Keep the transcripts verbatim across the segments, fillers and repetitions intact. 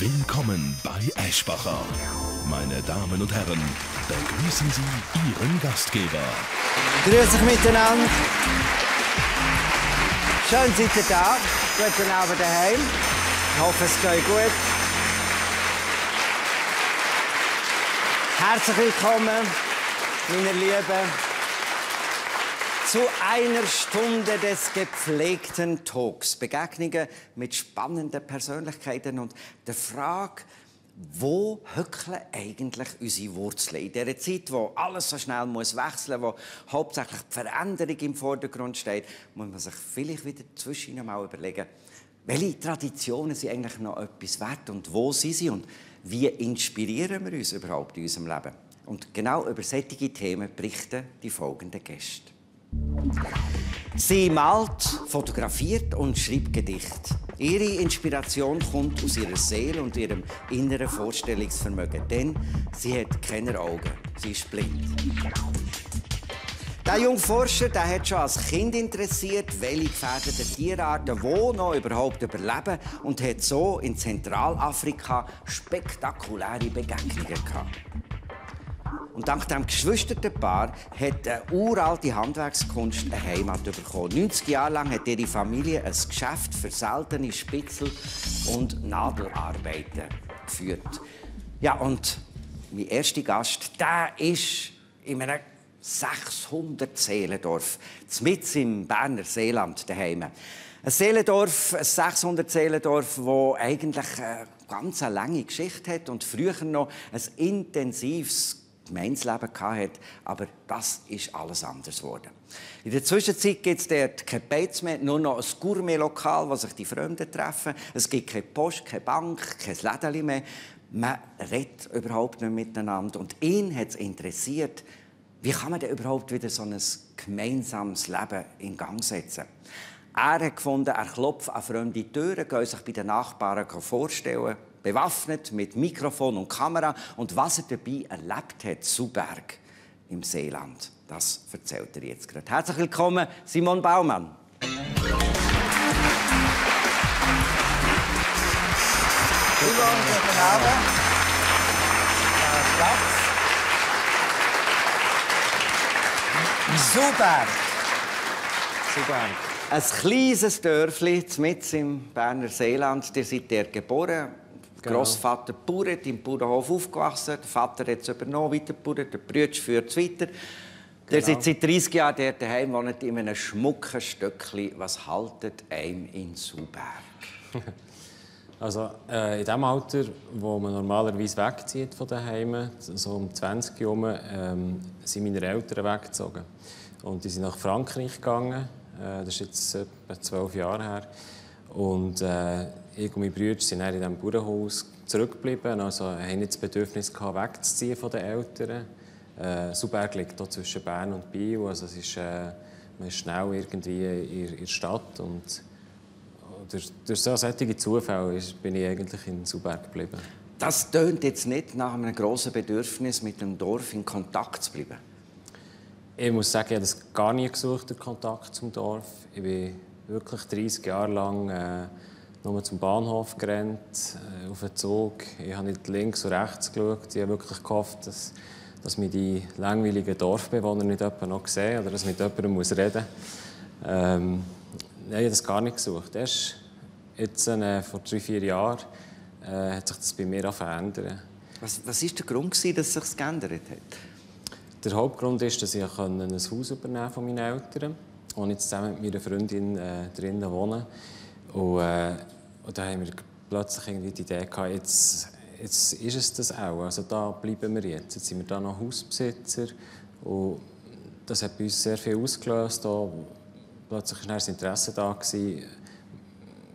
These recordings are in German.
Willkommen bei Aeschbacher. Meine Damen und Herren, begrüßen Sie Ihren Gastgeber. Grüß euch miteinander. Schön seid ihr da. Guten Abend daheim. Ich hoffe, es geht gut. Herzlich willkommen, meine Lieben, zu einer Stunde des gepflegten Talks. Begegnungen mit spannenden Persönlichkeiten und der Frage, wo hückeln eigentlich unsere Wurzeln? In dieser Zeit, wo alles so schnell muss wechseln muss, wo hauptsächlich die Veränderung im Vordergrund steht, muss man sich vielleicht wieder zwischendurch mal überlegen, welche Traditionen sind eigentlich noch etwas wert und wo sind sie und wie inspirieren wir uns überhaupt in unserem Leben? Und genau über solche Themen berichten die folgenden Gäste. Sie malt, fotografiert und schreibt Gedichte. Ihre Inspiration kommt aus ihrer Seele und ihrem inneren Vorstellungsvermögen, denn sie hat keine Augen, sie ist blind. Der junge Forscher der hat schon als Kind interessiert, welche gefährdeten Tierarten wo noch überhaupt überleben und hat so in Zentralafrika spektakuläre Begegnungen gehabt. Und dank diesem geschwisterten Paar hat eine uralte Handwerkskunst eine Heimat bekommen. neunzig Jahre lang hat ihre Familie ein Geschäft für seltene Spitzel- und Nadelarbeiten geführt. Ja, und mein erster Gast, der ist in einem sechshundert Seelendorf, mitten im Berner Seeland daheim. Ein Seelendorf, ein sechshundert Seelendorf, das eigentlich eine ganz lange Geschichte hat und früher noch ein intensives Gemeinsleben hatte, aber das ist alles anders geworden. In der Zwischenzeit gibt es dort keine Beiz mehr, nur noch ein Gourmet-Lokal, wo sich die Fremden treffen. Es gibt keine Post, keine Bank, kein Lädchen mehr. Man redet überhaupt nicht miteinander. Und ihn hat es interessiert, wie kann man denn überhaupt wieder so ein gemeinsames Leben in Gang setzen? Er hat gefunden, er klopft an fremde Türen, geht sich bei den Nachbarn vorstellen, bewaffnet mit Mikrofon und Kamera. Und was er dabei erlebt hat, zu Berg im Seeland, das erzählt er jetzt gerade. Herzlich willkommen, Simon Baumann. Simon, guten Abend. Platz. Super. Super. Ein kleines Dörfli mitten im Berner Seeland. Ihr seid dort geboren. Genau. Grossvater bauert, im Bauernhof aufgewachsen. Der Vater hat es übernommen, weiter bauert, der Brütsch führt es weiter. Genau. Ihr seid seit dreißig Jahren dort daheim, wohnt in einem schmucken Stöckchen. Was haltet einem in Sauberg? Also, äh, in dem Alter, wo man normalerweise wegzieht von daheim, so um zwanzig herum, ähm, sind meine Eltern weggezogen. Und die sind nach Frankreich gegangen. Äh, das ist jetzt etwa zwölf Jahre her. Und, äh, ich und meine Brüder sind in diesem Bauernhaus zurückgeblieben. Also hatten nicht das Bedürfnis, wegzuziehen von den Eltern. Äh, Sauberg liegt hier zwischen Bern und Biel. Also es ist, äh, man ist schnell irgendwie in der Stadt. Und durch, durch solche Zufälle bin ich eigentlich in Sauberg geblieben. Das tönt jetzt nicht nach einem grossen Bedürfnis, mit dem Dorf in Kontakt zu bleiben. Ich muss sagen, ich habe das gar nie gesucht, den Kontakt zum Dorf. Ich bin wirklich dreißig Jahre lang äh, nur zum Bahnhof gerannt, auf den Zug. Ich habe nicht links und rechts geschaut. Ich habe wirklich gehofft, dass, dass mich die langweiligen Dorfbewohner nicht jemand noch sehen oder dass mit jemandem reden muss. Ähm, ich habe das gar nicht gesucht. Erst jetzt, äh, vor drei, vier Jahren äh, hat sich das bei mir verändert. Was, was war der Grund, dass es sich geändert hat? Der Hauptgrund ist, dass ich ein Haus übernehmen von meinen Eltern, und jetzt zusammen mit meiner Freundin äh, drinnen wohne. Und, äh, und da haben wir plötzlich irgendwie die Idee gehabt, jetzt, jetzt ist es das auch. Also da bleiben wir jetzt. Jetzt sind wir da noch Hausbesitzer. Und das hat bei uns sehr viel ausgelöst. Da plötzlich war das Interesse da gewesen.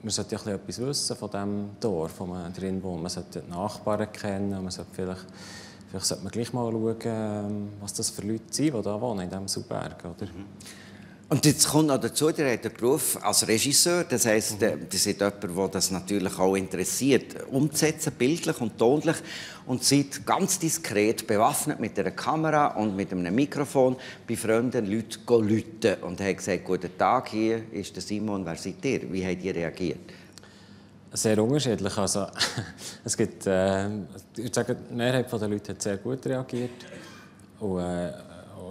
Man sollte ja etwas wissen von dem Dorf, wo man drin wohnt. Man sollte die Nachbarn kennen. Man sollte vielleicht, vielleicht sollte man gleich mal schauen, was das für Leute sind, die da wohnen in diesem Sauberg, oder? Mhm. Und jetzt kommt noch dazu, der hat den Beruf als Regisseur, das heisst, mhm. das ist jemand, der das natürlich auch interessiert, umzusetzen, bildlich und tonlich, und seid ganz diskret bewaffnet mit einer Kamera und mit einem Mikrofon bei Freunden Leute läuten und hat gesagt, guten Tag, hier ist der Simon, wer seid ihr? Wie habt ihr reagiert? sehr unterschiedlich. Also, es gibt, äh, ich würde sagen, die Mehrheit der Leute hat sehr gut reagiert und äh,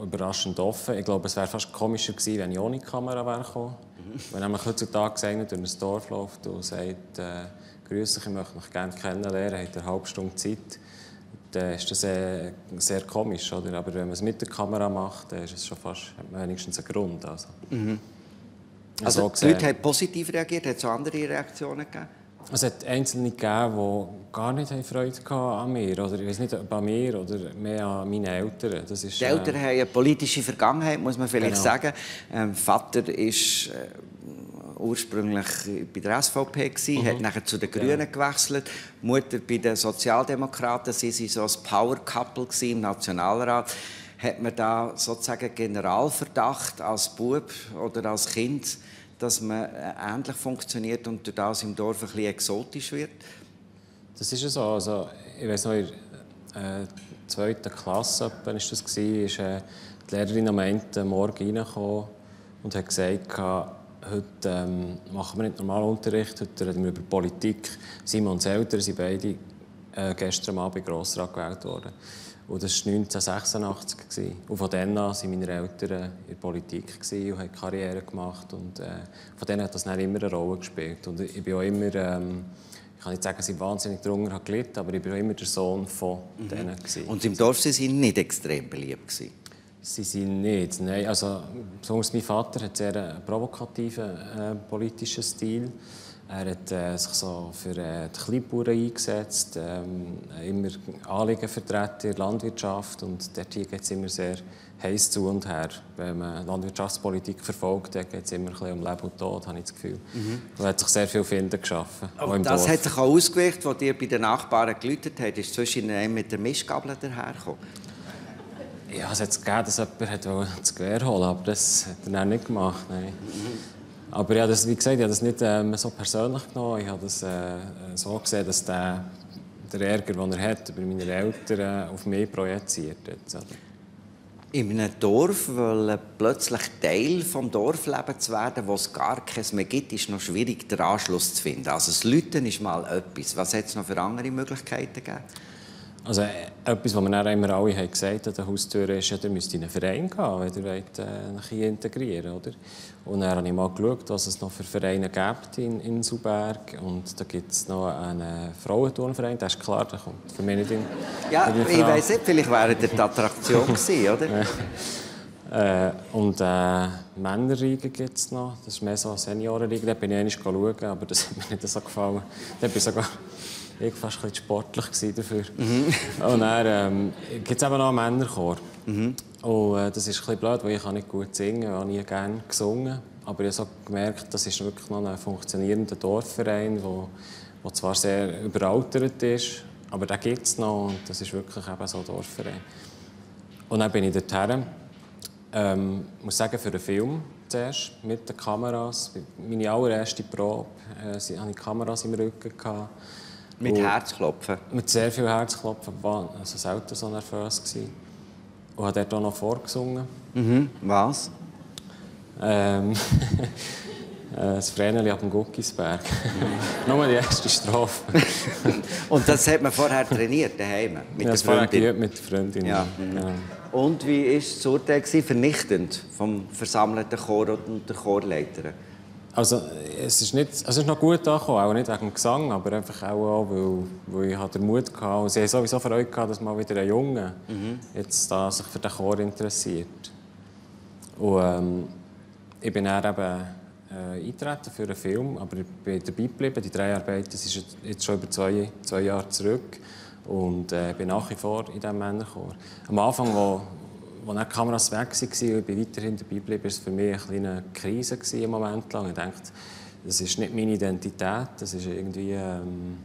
überraschend offen. Ich glaube, es wäre fast komischer gewesen, wenn ich ohne Kamera wäre gekommen. Mhm. Wenn man heutzutage einer durch ein Dorf läuft und sagt, äh, «Grüß dich, ich möchte mich gerne kennenlernen, habt ihr eine halbe Stunde Zeit?» Dann ist das sehr, sehr komisch, oder? Aber wenn man es mit der Kamera macht, dann ist es schon fast, hat man wenigstens einen Grund. Also, mhm. also, also die Leute haben positiv reagiert, hat es auch andere Reaktionen gegeben? Es hat Einzelne gegeben, die gar nicht Freude an mir hatten. Ich weiß nicht, bei mir oder mehr an meinen Eltern. Das ist, die Eltern äh... haben eine politische Vergangenheit, muss man vielleicht genau. sagen. Ähm, Vater ist äh, ursprünglich bei der S V P, mhm. hat nachher zu den Grünen ja. gewechselt. Mutter bei den Sozialdemokraten. Sie waren so ein Power-Couple im Nationalrat. Hat man da sozusagen Generalverdacht als Bub oder als Kind, dass man ähnlich funktioniert und durch das im Dorf ein bisschen exotisch wird? Das ist ja so. Also, ich weiss noch, in der äh, zweiten Klasse war das, ist äh, die Lehrerin am Ende morgen reingekommen und hat gesagt, heute ähm, machen wir nicht normalen Unterricht, heute reden wir über Politik. Simons Eltern sind beide äh, gestern Abend Grossrat gewählt worden. Und das war neunzehnhundertsechsundachtzig. Und von dann an waren meine Eltern in der Politik und haben Karriere gemacht. Und, äh, von denen hat das dann immer eine Rolle gespielt. Und ich bin auch immer, ähm, ich kann nicht sagen, dass ich wahnsinnig darunter gelitten habe, aber ich war immer der Sohn von mhm. denen. Und im Dorf waren sie nicht extrem beliebt? Sie sind nicht, nein. Also, besonders mein Vater hat sehr einen provokativen äh, politischen Stil. Er hat äh, sich so für äh, die Kleinbauern eingesetzt, ähm, immer Anliegen vertreten in der Landwirtschaft. Und dort geht es immer sehr heiß zu und her. Wenn man Landwirtschaftspolitik verfolgt, geht es immer ein bisschen um Leben und Tod, habe ich das Gefühl. Mhm. Er hat sich sehr viel Finden geschaffen. Aber das Dorf hat sich auch ausgewirkt, als ihr bei den Nachbarn geläutet habt. Ist zwischen einem mit der Mistgabel dahergekommen? Ja, es hat gegeben, dass jemand das Gewehr holen wollte, aber das hat er dann nicht gemacht. Nein. Aber ja, das, wie gesagt, ich habe das nicht ähm, so persönlich genommen. Ich habe das äh, so gesehen, dass der, der Ärger, den er hat, über meine Eltern auf mich projiziert hat. In einem Dorf wollen plötzlich Teil des Dorflebens zu werden, wo es gar keins mehr gibt, ist noch schwierig, den Anschluss zu finden. Also das Läuten ist mal etwas. Was hat es noch für andere Möglichkeiten gegeben? Also, etwas, was wir immer alle gesagt haben, an der Haustür ist, ja, ihr müsst in einen Verein gehen, wenn ihr wollt, äh, ein integrieren wollt. Und dann habe ich mal geschaut, was es noch für Vereine gibt in, in Sauberg. Und da gibt es noch einen Frauenturnverein, das ist klar, der kommt für mich nicht in, ja, in ich weiss nicht, vielleicht wäre das die Attraktion gewesen, oder? äh, und äh, Männerriegen gibt es noch, das ist mehr so Seniorenriegen. Da bin ich einmal schauen, aber das hat mir nicht so gefallen. Da bin ich sogar Ich war fast ein bisschen sportlich dafür. Mhm. Und dann ähm, gibt es eben noch einen Männerchor. Mhm. Und, äh, das ist ein bisschen blöd, weil ich kann nicht gut singen kann. Ich habe nie gerne gesungen. Aber ich habe so gemerkt, das ist wirklich noch ein funktionierender Dorfverein, der zwar sehr überaltert ist, aber den gibt es noch. Und das ist wirklich eben so ein Dorfverein. Und dann bin ich dorthin. Ähm, ich muss sagen, für den Film zuerst, mit den Kameras. Meine allererste Probe äh, hatte ich Kameras im Rücken. Mit Herzklopfen? Mit sehr viel Herzklopfen. Ich war also selten so nervös gewesen. Und hat dort auch noch vorgesungen. Mhm. Was? Ähm, das Vreneli ab dem Guckisberg. Nur die erste Strophe. Und das hat man vorher trainiert, daheim? Mit ja, das vorher geübt mit der Freundin. Ja. Mhm. Ja. Und wie war das Urteil? Vernichtend vom versammelten Chor und der Chorleiterin? Also, es ist, nicht, es ist noch gut angekommen, auch nicht wegen dem Gesang, aber einfach auch, weil, weil ich den Mut hatte. Und sie hatten sowieso Freude, dass mal wieder ein Junge mhm. jetzt da sich für den Chor interessiert. Und, ähm, ich bin dann eben äh, eingetreten für einen Film, aber ich bin dabei geblieben. Die Dreharbeiten sind jetzt schon über zwei, zwei Jahre zurück. Und äh, bin nach wie vor in diesem Männerchor. Am Anfang, wo Als die Kameras weg waren und ich weiterhin dabei blieb, war es für mich eine kleine Krise im Moment lang. Ich dachte, das ist nicht meine Identität, das ist irgendwie... Ähm,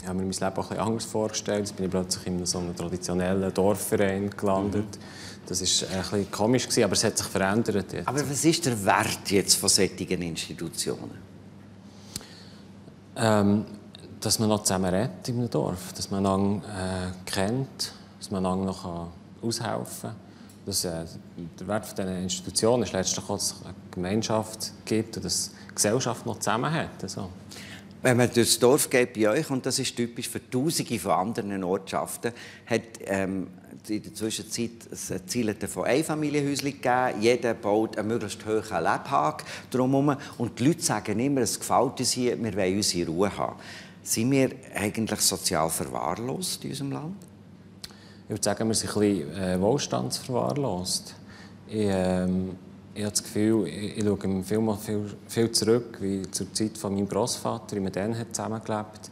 ich habe mir mein Leben auch etwas anders vorgestellt. Jetzt bin ich plötzlich in so einem traditionellen Dorfverein gelandet. Mhm. Das war ein bisschen komisch, aber es hat sich verändert jetzt. Aber was ist der Wert jetzt von solchen Institutionen? Ähm, dass man noch zusammen redet in einem Dorf, dass man einander äh, kennt, dass man einander noch kann aushelfen. Das, äh, der Wert von dieser Institution ist letztlich auch, dass es eine Gemeinschaft gibt und dass die Gesellschaft noch zusammen hat. Also. Wenn man durchs Dorf geht bei euch, und das ist typisch für Tausende von anderen Ortschaften, hat ähm, in der Zwischenzeit ein Ziel von Einfamilienhäuschen gegeben. Jeder baut einen möglichst hohen Lebhag drumherum. Und die Leute sagen immer, es gefällt uns hier, wir wollen unsere Ruhe haben. Sind wir eigentlich sozial verwahrlost in unserem Land? Ich würde sagen, wir sind ein bisschen äh, wohlstandsverwahrlost. Ich, ähm Ich habe das Gefühl, ich schaue viel, viel, viel zurück, wie zur Zeit von meinem Großvater, wie man dann hat zusammengelebt.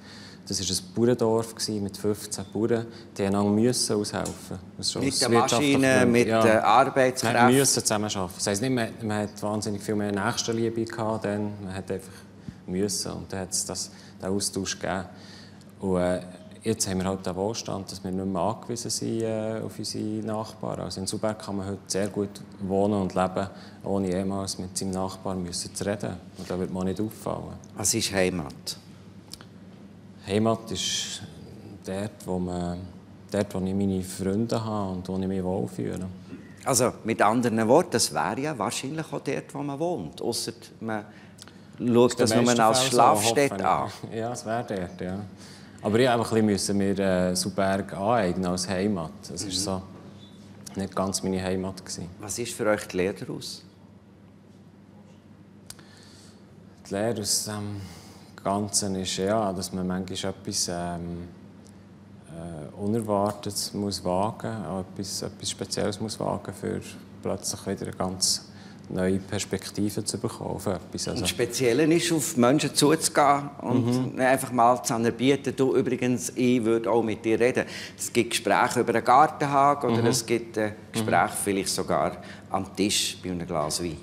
Das war ein Bauerndorf mit fünfzehn Bauern, die einander müssen aushelfen. Mit der Maschine, mit ja, der Arbeitskraft. Man musste zusammenarbeiten. Das heisst nicht, man, man hat wahnsinnig viel mehr Nächstenliebe gehabt, denn man hat einfach müssen. Und dann hat es das, den Austausch gegeben. Und, äh, jetzt haben wir halt den Wohlstand, dass wir nicht mehr angewiesen sind äh, auf unsere Nachbarn. Also in Zuberg kann man heute sehr gut wohnen und leben, ohne jemals mit seinem Nachbarn müssen zu reden. Und da wird man nicht auffallen. Was ist Heimat? Heimat ist dort, wo, man, dort, wo ich meine Freunde habe und wo ich mich wohlfühle. Also mit anderen Worten, das wäre ja wahrscheinlich auch dort, wo man wohnt. Ausser man schaut das nur als Schlafstätte an. Ja, es wäre dort, ja. Aber ich musste mir äh, Sauberg aneignen als Heimat. Das war mhm. so nicht ganz meine Heimat. Was ist für euch die Lehre daraus? Die Lehre aus dem Ganzen ist, ja, dass man manchmal etwas ähm, äh, Unerwartetes muss wagen muss, etwas, etwas Spezielles muss wagen muss, um plötzlich wieder eine ganz neue Perspektiven zu bekommen auf etwas. Also. Und speziell ist, auf Menschen zuzugehen und mhm. einfach mal zu anerbieten, du übrigens, ich würde auch mit dir reden. Es gibt Gespräche über einen Gartenhag oder mhm. es gibt äh, Gespräche mhm. vielleicht sogar am Tisch bei einem Glas Wein.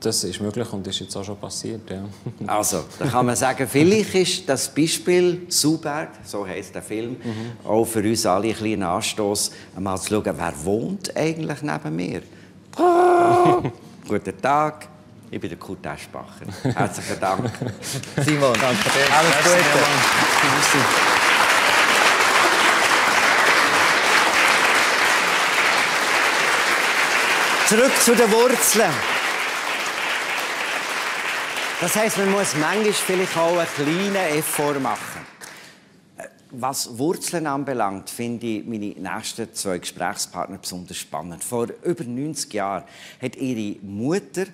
Das ist möglich und ist jetzt auch schon passiert, ja. Also, da kann man sagen, vielleicht ist das Beispiel Sauberg, so heisst der Film, mhm. auch für uns alle ein kleiner Anstoss, einmal zu schauen, wer wohnt eigentlich neben mir. Oh, guten Tag, ich bin der Kurt Aeschbacher. Herzlichen Dank. Simon, danke dir. Alles Gute. Zurück zu den Wurzeln. Das heisst, man muss manchmal vielleicht auch einen kleinen Effort machen. Was Wurzeln anbelangt, finde ich meine nächsten zwei Gesprächspartner besonders spannend. Vor über neunzig Jahren hat ihre Mutter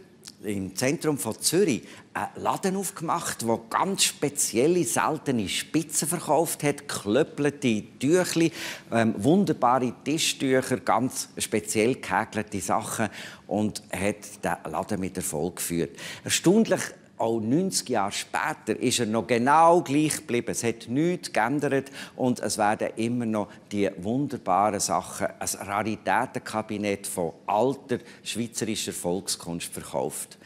im Zentrum von Zürich einen Laden aufgemacht, der ganz spezielle, seltene Spitzen verkauft hat, geklöppelte Tüchli, ähm, wunderbare Tischtücher, ganz speziell gehäkelte Sachen, und hat den Laden mit Erfolg geführt. Erstaunlich, auch neunzig Jahre später ist er noch genau gleich geblieben. Es hat nichts geändert und es werden immer noch die wunderbaren Sachen, ein Raritätenkabinett von alter schweizerischer Volkskunst, verkauft.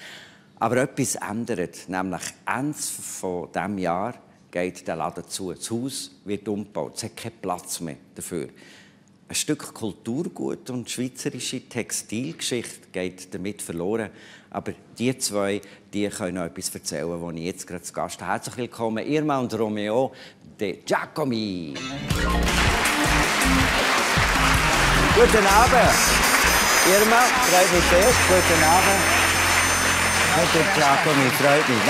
Aber etwas ändert, nämlich Ende von diesem Jahr geht der Laden zu. Das Haus wird umgebaut, es hat keinen Platz mehr dafür. Ein Stück Kulturgut und schweizerische Textilgeschichte geht damit verloren. Aber die zwei, die können etwas erzählen, das ich jetzt gerade zu Gast habe. Herzlich willkommen, Irma und Romeo de Giacomi. Guten Abend. Irma, freut mich sehr. Guten Abend. Und de Giacomi, freut mich.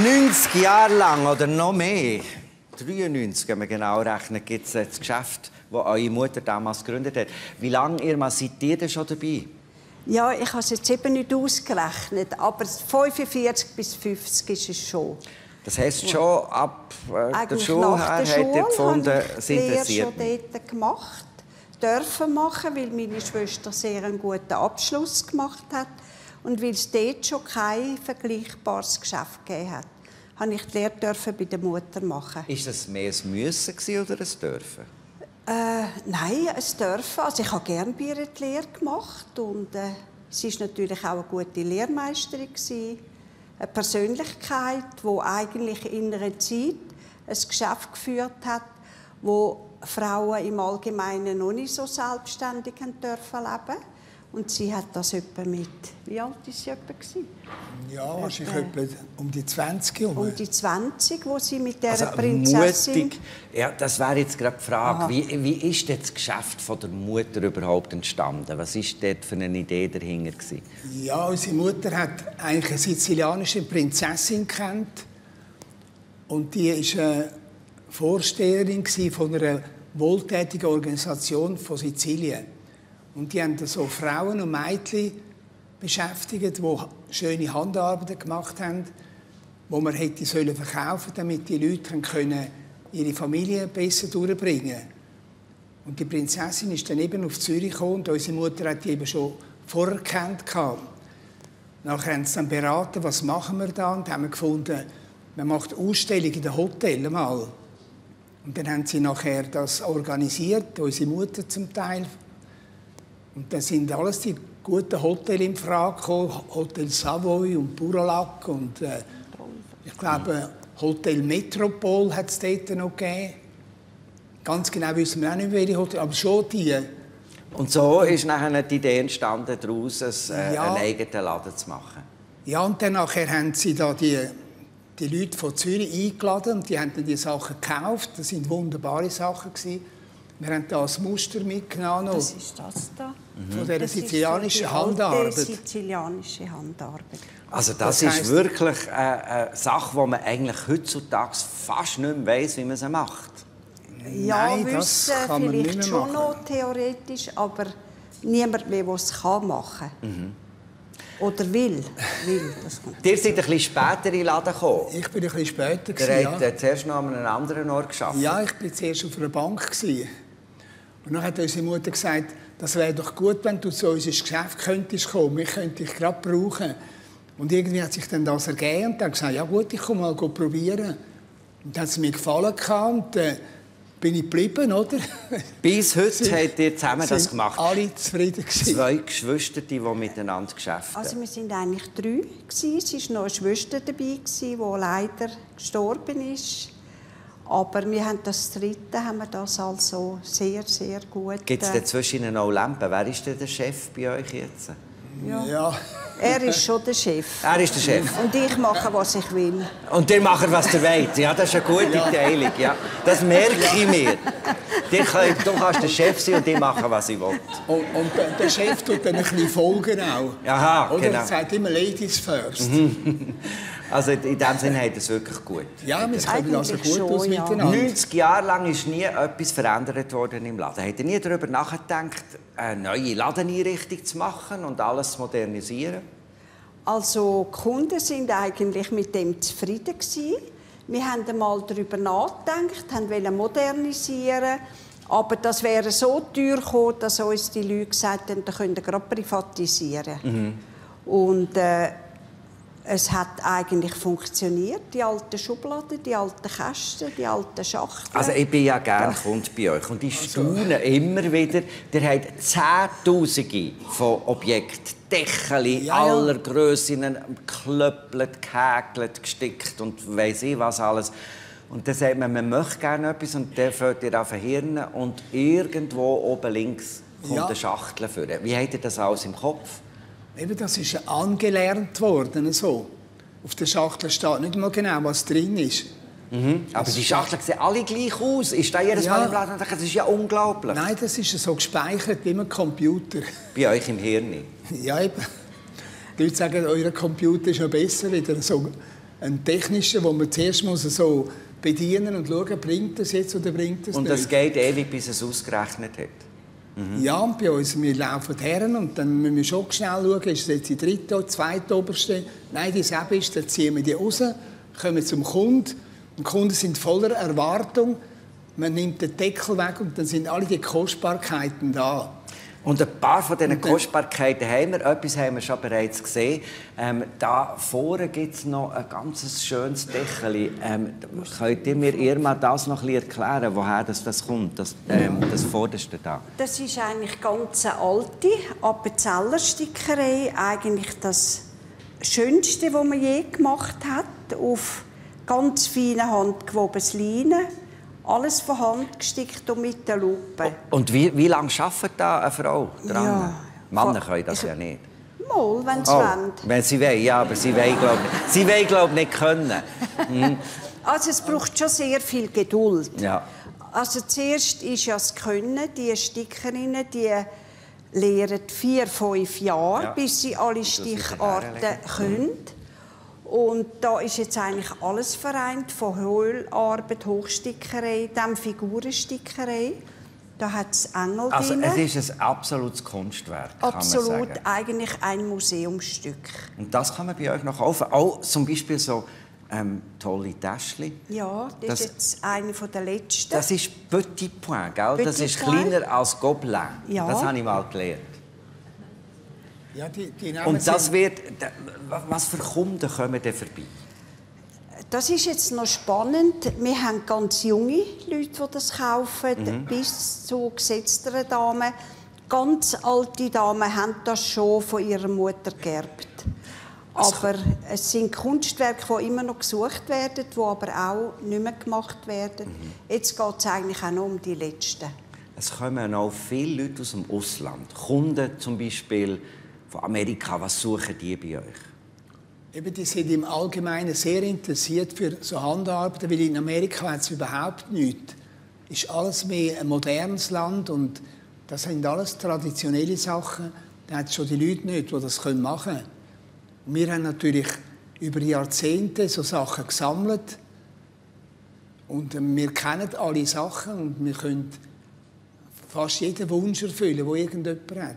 Nehmen Platz. neunzig Jahre lang oder noch mehr. dreiundneunzig, wenn man genau rechnet, gibt es das Geschäft, das eure Mutter damals gegründet hat. Wie lange, Irma, seid ihr denn schon dabei? Ja, ich habe es jetzt eben nicht ausgerechnet, aber fünfundvierzig bis fünfzig ist es schon. Das heisst schon, ab äh, der Schule her hat ihr gefunden, es interessiert mich. Ich habe die Lehre schon dort gemacht, dürfen machen, weil meine Schwester sehr einen guten Abschluss gemacht hat und weil es dort schon kein vergleichbares Geschäft gegeben hat. Habe ich die Lehre bei der Mutter machen. Ist das mehr ein Müssen oder ein Dürfen? Äh, nein, ein Dürfen. Also ich habe gerne bei ihr die Lehre gemacht. Und, äh, sie war natürlich auch eine gute Lehrmeisterin. Eine Persönlichkeit, die eigentlich in einer Zeit ein Geschäft geführt hat, wo Frauen im Allgemeinen noch nicht so selbstständig leben durften. Und sie hat das etwa mit... Wie alt war sie etwa? Ja, wahrscheinlich etwa um die zwanzig. Oder? Um die zwanzig, wo sie mit dieser also, Prinzessin... Mutig. Ja, das wäre jetzt gerade die Frage. Wie, wie ist das Geschäft von der Mutter überhaupt entstanden? Was war dort für eine Idee dahinter? Ja, unsere Mutter hat eigentlich eine sizilianische Prinzessin gekannt. Und die war Vorsteherin von einer wohltätigen Organisation von Sizilien. Und die haben so Frauen und Mädchen beschäftigt, die schöne Handarbeiten gemacht haben, die man hätte sollen verkaufen, damit die Leute können ihre Familie besser durchbringen können. Und die Prinzessin ist dann eben auf Zürich gekommen und unsere Mutter hat die eben schon vorher gekannt. Nachher haben sie dann beraten, was machen wir da, und haben gefunden, man macht Ausstellungen in den Hotels mal. Und dann haben sie nachher das organisiert, unsere Mutter zum Teil. Und dann sind alles die guten Hotels in Frage gekommen. Hotel Savoy und Buralac und äh, ich glaube Hotel Metropol hat es dort noch gegeben. Ganz genau wissen wir auch nicht, welche Hotels, aber schon die. Und so ist nachher die Idee entstanden, daraus einen, ja, einen eigenen Laden zu machen. Ja, und dann nachher haben sie da die, die Leute von Zürich eingeladen und die haben dann die Sachen gekauft. Das waren wunderbare Sachen gewesen. Wir haben da das Muster mitgenommen. Das ist das da. Von dieser sizilianischen Handarbeit. sizilianische Handarbeit. Also das, das ist wirklich eine Sache, die man eigentlich heutzutage fast nicht mehr weiss, wie man sie macht. Ja, nein, das wissen kann man vielleicht nicht mehr schon noch theoretisch, aber niemand mehr, der es machen kann. Mhm. Oder will. will. Ihr seid ein bisschen später in den Laden gekommen. Ich bin ein bisschen später. Ihr habt ja. zuerst noch an einem anderen Ort gearbeitet. Ja, ich war zuerst auf einer Bank. Und dann hat unsere Mutter gesagt, das wäre doch gut, wenn du zu unserem Geschäft könntest kommen. Ich könnte dich gerade brauchen. Und irgendwie hat sich dann das ergeben. Und dann gesagt, ja gut, ich komme mal probieren. Und dann hat es mir gefallen. Und äh, bin ich geblieben, oder? Bis heute sind, habt ihr zusammen das gemacht. Alle zufrieden gewesen. Zwei Geschwister, die miteinander geschäftet. Also wir waren eigentlich drei. Es war noch eine Schwester dabei, die leider gestorben ist. Aber wir haben das Dritte haben wir das also sehr, sehr gut. Gibt es dazwischen auch Lampen? Wer ist denn der Chef bei euch jetzt? Ja. ja. Er ist schon der Chef. Er ist der Chef. Und ich mache, was ich will. Und ihr macht, was ihr wollt. Ja, das ist eine gute Teilung. Ja. Das merke ich mir. Du kannst der Chef sein und ich mache, was ich will. Und, und der Chef tut dann ein bisschen Folgen auch. Aha, Oder genau. Er sagt immer Ladies first. Also in dem Sinne hat es wirklich gut. Ja, wir kommen also gut schon, aus ja. miteinander. neunzig Jahre lang ist nie etwas verändert worden im Laden. Habt ihr nie darüber nachgedacht, eine neue Ladeneinrichtung zu machen und alles zu modernisieren? Also, die Kunden waren eigentlich mit dem zufrieden. Wir haben einmal darüber nachgedacht, wollten modernisieren. Aber das wäre so teuer gekommen, dass uns die Leute gesagt haben, wir könnten gerade privatisieren. Mhm. Und äh, es hat eigentlich funktioniert. Die alten Schubladen, die alten Kästen, die alten Schachteln. Also ich bin ja gerne Kunde bei euch und ich staune immer wieder. Ihr habt Zehntausende von Objekten, Dächeli, ja. aller Grössen, geklöppelt, gehäkelt, gestickt und weiss ich was alles. Und dann sagt man, man möchte gerne etwas und dann fällt ihr auf den Hirn und irgendwo oben links kommt ja. eine Schachtel vor. Wie habt ihr das alles im Kopf? Eben, das ist angelernt worden, so. Auf der Schachtel steht nicht mal genau, was drin ist. Mhm. Aber die Schachteln sehen alle gleich aus. Ist da jedes ja. Mal im Blatt und denke, das ist ja unglaublich. Nein, das ist so gespeichert wie ein Computer. Bei euch im Hirn? Ja, eben. Die Leute sagen, euer Computer ist ja besser. Wieder so ein technischer, den man zuerst muss so bedienen und schauen, bringt das jetzt oder bringt das nicht. Und das geht ewig, bis es ausgerechnet hat. Mhm. Ja, und bei uns, wir laufen her und dann müssen wir schon schnell schauen, ist es jetzt die dritte, die zweite, oberste? Nein, die siebte ist, dann ziehen wir die raus, kommen zum Kunden. Die Kunden sind voller Erwartung. Man nimmt den Deckel weg und dann sind alle die Kostbarkeiten da. Und ein paar von diesen Kostbarkeiten haben wir. Etwas haben wir schon bereits gesehen. Ähm, da vorne gibt es noch ein ganz schönes Deckel. Ähm, könnt ihr mir Irma das noch ein bisschen erklären, woher das, das kommt, das, ähm, das Vorderste da? Das ist eigentlich ganz eine alte Appenzeller-Stickerei. Eigentlich das Schönste, was man je gemacht hat. Auf ganz feine handgewobenes Leinen. Alles von Hand gestickt und mit der Lupe. Und wie, wie lange arbeitet da eine Frau dran? Ja, Männer können das ja nicht. Mal, wenn sie oh, wollen. Wenn sie wollen, ja, aber sie wollen, glaube ich, wollen, glaub, nicht können. Mhm. Also es braucht schon sehr viel Geduld. Ja. Also zuerst ist ja das Können, die Stickerinnen, die lehren vier, fünf Jahre, ja. bis sie alle Sticharten können. Und da ist jetzt eigentlich alles vereint, von Höhlarbeit, Hochstickerei, dann Figurenstickerei. Da hat es Engel also, drin. Es ist ein absolutes Kunstwerk, absolut, kann man sagen. Eigentlich ein Museumsstück. Und das kann man bei euch noch kaufen? Auch zum Beispiel so... Ähm, tolle Täschchen. Ja, das, das ist jetzt eine der letzten. Das ist Petit Point, gell? Petit das ist kleiner Point. Als Gobelin. Ja. Das habe ich mal gelernt. Ja, die, die Namen und das sind... wird... Was für Kunden kommen denn vorbei? Das ist jetzt noch spannend. Wir haben ganz junge Leute, die das kaufen, mhm. bis zu gesetzteren Damen. Ganz alte Damen haben das schon von ihrer Mutter geerbt. Aber es sind Kunstwerke, die immer noch gesucht werden, die aber auch nicht mehr gemacht werden. Mhm. Jetzt geht es eigentlich auch noch um die letzten. Es kommen auch viele Leute aus dem Ausland. Kunden zum Beispiel von Amerika. Was suchen die bei euch? Eben, die sind im Allgemeinen sehr interessiert für so Handarbeiten, weil in Amerika hat es überhaupt nichts. Es ist alles mehr ein modernes Land und das sind alles traditionelle Sachen. Da hat es schon die Leute nicht, die das machen können. Wir haben natürlich über Jahrzehnte so Sachen gesammelt und wir kennen alle Sachen und wir können fast jeden Wunsch erfüllen, den irgendjemand hat.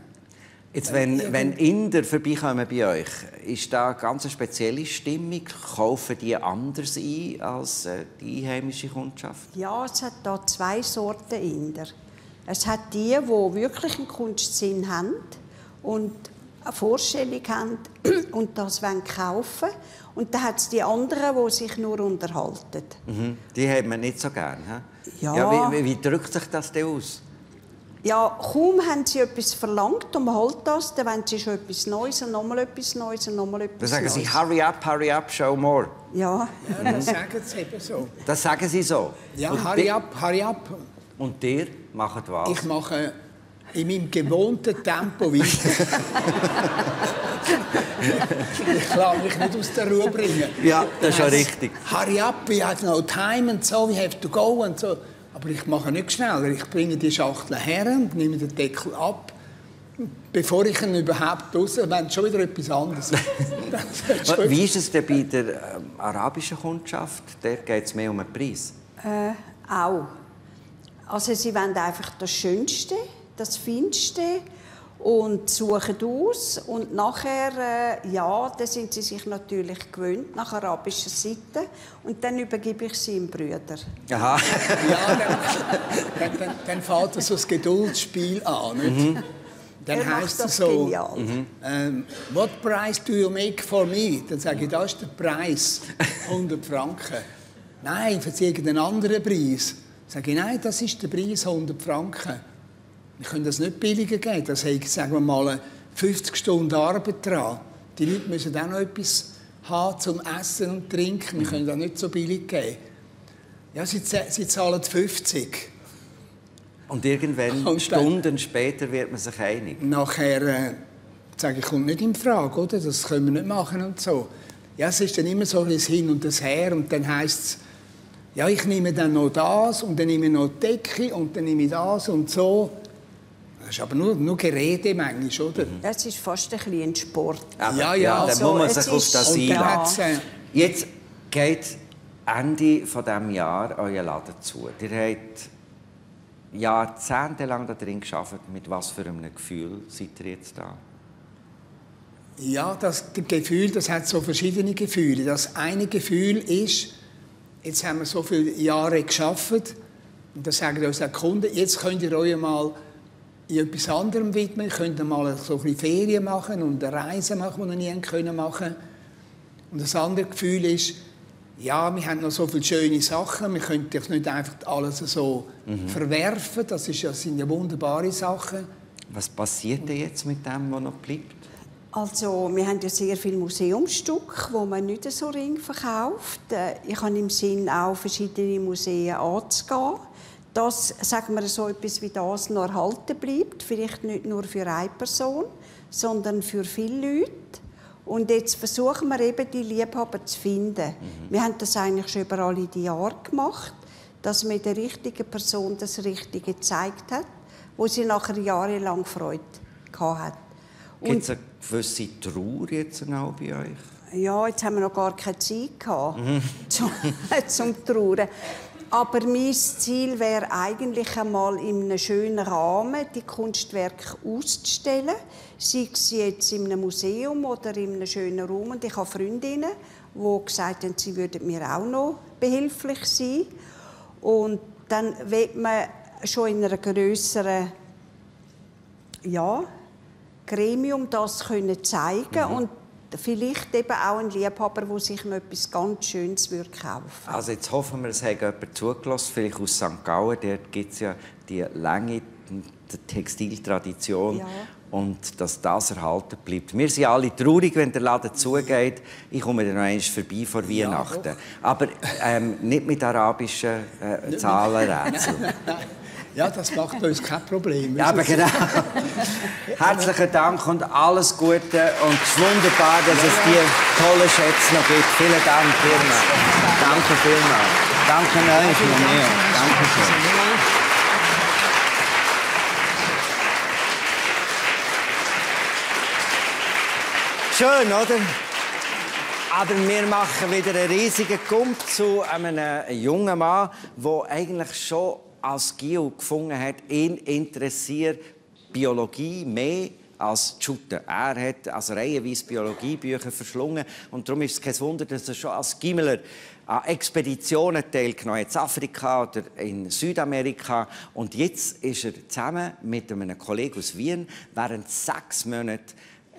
Jetzt, wenn, äh, wenn Inder vorbeikommen bei euch, ist da eine ganz spezielle Stimmung? Kaufen die anders ein als die einheimische Kundschaft? Ja, es hat da zwei Sorten Inder. Es hat die, die wirklich einen Kunstsinn haben und eine Vorstellung haben und das kaufen wollen. Und dann hat es die anderen, die sich nur unterhalten. Mhm. Die haben wir nicht so gerne. He? Ja. Ja, wie, wie drückt sich das denn aus? Ja, kaum haben sie etwas verlangt und man holt das, dann wollen sie schon etwas Neues und nochmal etwas Neues und nochmal etwas Neues. Dann sagen sie, hurry up, hurry up, show more. Ja, ja das sagen sie eben so. Das sagen sie so? Ja, und hurry up, hurry up. Und ihr macht was? Ich mache... in meinem gewohnten Tempo weiter. Ich lasse mich nicht aus der Ruhe bringen. Ja, das ist schon richtig. Hurry up, we have no time and so, we have to go and so. Aber ich mache nicht schneller. Ich bringe die Schachtel her und nehme den Deckel ab, bevor ich ihn überhaupt raus... Wenn schon wieder etwas anderes ist. Wie ist es denn bei der äh, arabischen Kundschaft? Da geht es mehr um den Preis. Äh, auch. Also sie wollen einfach das Schönste, das Feinste und suchen aus. Und nachher, äh, ja, da sind sie sich natürlich gewöhnt, nach arabischer Seite. Und dann übergebe ich sie im Brüder. Aha. Ja, dann, dann, dann, dann fällt das so das Geduldsspiel an, nicht? Mhm. Dann heisst es so, genial. Mhm. Ähm, «What price do you make for me?» Dann sage ich, das ist der Preis, hundert Franken. «Nein, für irgendeinen anderen Preis.» Dann sage ich, «Nein, das ist der Preis, hundert Franken.» Wir können das nicht billiger geben. Das hat, sagen wir mal, fünfzig Stunden Arbeit dran. Die Leute müssen auch noch etwas haben zum Essen und Trinken. Wir können das nicht so billig geben. Ja, sie, sie zahlen fünfzig. Und irgendwann, und Stunden später, wird man sich einig. Nachher äh, sage ich, kommt nicht in Frage, oder? Das können wir nicht machen und so. Ja, es ist dann immer so ein Hin und das Her. Und dann heisst es, ja, ich nehme dann noch das und dann nehme ich noch die Decke und dann nehme ich das und so. Das ist aber nur, nur Gerede manchmal, oder? Das ist fast ein bisschen ein Sport. Aber, ja, ja, dann also, muss man sich auf das einlassen. Ja. Jetzt geht Ende dieses Jahres euer Laden zu. Ihr habt jahrzehntelang da drin gearbeitet. Mit was für einem Gefühl seid ihr jetzt da? Ja, das Gefühl, das hat so verschiedene Gefühle. Das eine Gefühl ist, jetzt haben wir so viele Jahre gearbeitet. Und das sagen uns auch Kunden, jetzt könnt ihr euch mal in etwas anderem widmen. Ich könnte mal so ein bisschen Ferien machen und eine Reise machen, die wir nie können machen. Und das andere Gefühl ist, ja, wir haben noch so viele schöne Sachen, wir können nicht einfach alles so mhm. verwerfen. Das, ist, das sind ja wunderbare Sachen. Was passiert denn jetzt mit dem, was noch bleibt? Also, wir haben ja sehr viele Museumsstücke, die man nicht so ring verkauft. Ich habe im Sinn, auch verschiedene Museen anzugehen. Dass, sagen wir, so etwas wie das noch erhalten bleibt, vielleicht nicht nur für eine Person. sondern für viele Leute. Und jetzt versuchen wir eben, die Liebhaber zu finden. Mhm. Wir haben das eigentlich schon über alle die Jahre gemacht, dass man der richtigen Person das Richtige gezeigt hat, wo sie nachher jahrelang Freude hatte. Gibt es eine gewisse Trauer jetzt auch bei euch? Ja, jetzt haben wir noch gar keine Zeit gehabt, mhm. zum, zum Trauern. Aber mein Ziel wäre eigentlich einmal in einem schönen Rahmen die Kunstwerke auszustellen. Sei es jetzt in einem Museum oder in einem schönen Raum. Und ich habe Freundinnen, die gesagt haben, sie würden mir auch noch behilflich sein. Und dann will man schon in einer grösseren ja, Gremium das können zeigen. Mhm. Und vielleicht eben auch ein Liebhaber, der sich noch etwas ganz Schönes kaufen würde. Also jetzt hoffen wir, es hat jemand zugelassen, vielleicht aus Sankt Gallen. Dort gibt es ja die lange Textiltradition. Ja. Und dass das erhalten bleibt. Wir sind alle traurig, wenn der Laden zugeht. Ich komme dann noch einmal vorbei vor Weihnachten. Ja, aber ähm, nicht mit arabischen äh, Zahlenrätseln. Ja, das macht uns kein Problem. Ja, aber genau. Herzlichen Dank und alles Gute. Und es ist wunderbar, dass es diese tollen Schätze noch gibt. Vielen Dank, Irma. Danke vielmals. Danke euch noch mehr. Danke schön. Schön, oder? Aber wir machen wieder einen riesigen Kump zu einem jungen Mann, der eigentlich schon als Gio gefunden hat, ihn interessiert Biologie mehr als Schutten. Er hat also reihenweise Biologiebücher verschlungen. Und darum ist es kein Wunder, dass er schon als Gimmeler an Expeditionen teilgenommen hat, in Afrika oder in Südamerika. Und jetzt ist er zusammen mit einem Kollegen aus Wien während sechs Monaten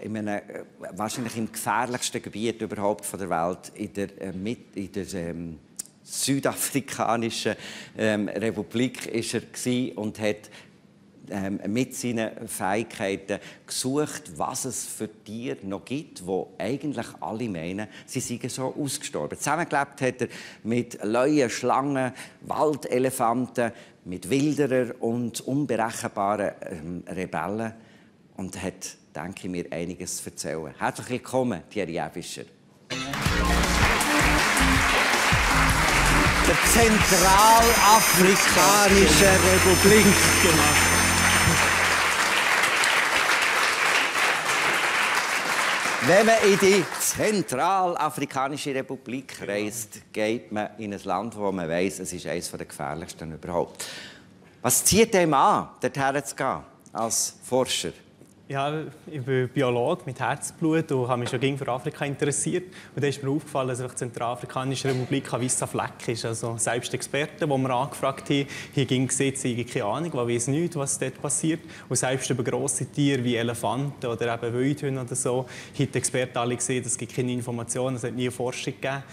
in einem, wahrscheinlich im gefährlichsten Gebiet überhaupt von der Welt, in der, äh, mit, in der ähm, südafrikanischen ähm, Republik ist er gsi und hat ähm, mit seinen Fähigkeiten gesucht, was es für Tiere noch gibt, wo eigentlich alle meinen, sie seien so ausgestorben. Zusammengelebt hat er mit Löwen, Schlangen, Waldelefanten, mit Wilderern und unberechenbaren ähm, Rebellen und hat, denke ich, mir einiges zu erzählen. Herzlich willkommen, Thierry Aebischer. Der Zentralafrikanischen Republik. Genau. Wenn man in die Zentralafrikanische Republik reist, geht man in ein Land, wo man weiss, es ist eines der gefährlichsten überhaupt. Was zieht einem an, dorthin zu gehen, als Forscher? Ja, ich bin Biologe mit Herzblut und habe mich schon für Afrika interessiert. Und da ist mir aufgefallen, dass die Zentralafrikanische Republik ein weißer Fleck ist. Also selbst Experten, die wir angefragt haben, haben gesehen, sie haben keine Ahnung, weil wissen nicht, was dort passiert. Und selbst über grosse Tiere wie Elefanten oder eben Wildhühner oder so, haben die Experten alle gesehen, dass es keine Informationen gibt, es hat nie Forschung gegeben.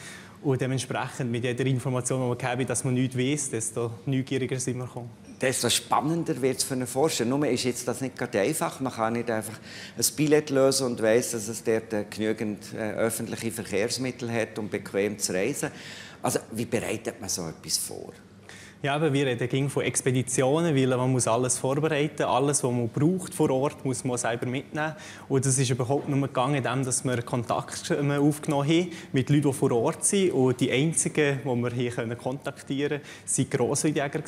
Und dementsprechend, mit jeder Information, die wir haben, dass man nichts weiss, desto neugieriger sind wir gekommen. Desto spannender wird es für einen Forscher. Nur ist jetzt das nicht gerade einfach. Man kann nicht einfach ein Billett lösen und weiss, dass es dort genügend äh, öffentliche Verkehrsmittel hat, um bequem zu reisen. Also, wie bereitet man so etwas vor? Ja, aber wir reden von Expeditionen, weil man muss alles vorbereiten, alles, was man braucht vor Ort, muss man selber mitnehmen. Und das ist überhaupt nur gegangen, dass wir Kontakt aufgenommen haben mit Leuten, die vor Ort sind. Und die einzigen, die wir hier kontaktieren konnten, waren Grosswildjäger.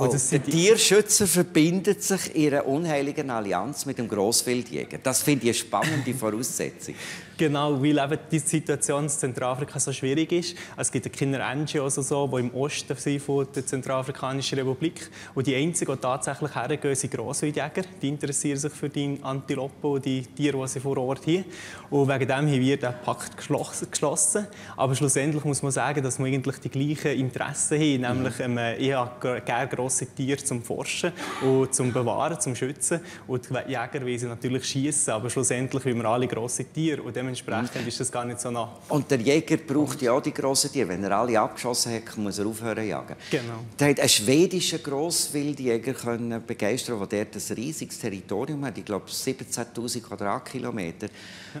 Oh, der Tierschützer verbindet sich in einer unheiligen Allianz mit dem Grosswildjäger. Das finde ich eine spannende Voraussetzung. Genau, weil eben die Situation in Zentralafrika so schwierig ist. Es gibt keine N G Os, so, die im Osten sind von der Zentralafrikanischen Republik. Und die einzigen, die tatsächlich hergehen, sind Grosswildjäger. Die interessieren sich für die Antilopen und die Tiere, die sie vor Ort haben. Und wegen dem haben wir den Pakt geschlossen. Aber schlussendlich muss man sagen, dass wir eigentlich die gleichen Interessen haben, nämlich mhm. eher gerne grosse Tiere zum Forschen und zum Bewahren, zum Schützen. Und die Jäger wollen sie natürlich schiessen, aber schlussendlich wollen wir alle grosse Tiere. Und dementsprechend ist das gar nicht so nah. Und der Jäger braucht ja auch die grossen Tiere. Wenn er alle abgeschossen hat, muss er aufhören zu jagen. Genau. Der hat einen schwedischen Grosswildjäger können begeistern, der ein riesiges Territorium hat. Ich glaube, siebzehntausend Quadratkilometer.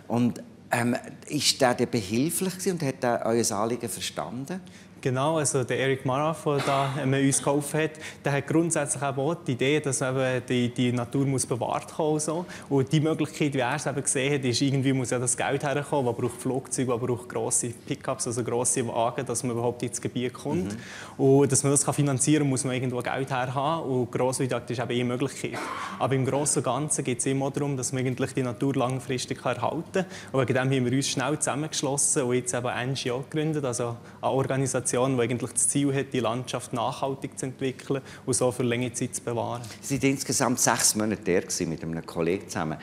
Und Ähm, ist der behilflich und hat er euer Anliegen verstanden? Genau, also der Eric Mara, der uns geholfen hat, der hat grundsätzlich auch die Idee, dass eben die, die Natur muss bewahrt werden muss. Und, so. Und die Möglichkeit, wie er es eben gesehen hat, ist, irgendwie muss ja das Geld herkommen. Man braucht Flugzeuge, man braucht grosse Pickups, also grosse Wagen, dass man überhaupt ins Gebiet kommt. Mhm. Und dass man das finanzieren kann, muss man irgendwo Geld herhaben. Und Grosswirtschaft ist eben eine Möglichkeit. Aber im Großen und Ganzen geht es immer darum, dass man eigentlich die Natur langfristig erhalten kann. Und wegen dem haben wir uns schnell zusammengeschlossen und jetzt eben eine N G O gegründet, also eine Organisation, die eigentlich das Ziel hat, die Landschaft nachhaltig zu entwickeln und so für lange Zeit zu bewahren. Sie waren insgesamt sechs Monate da mit einem Kollegen zusammen.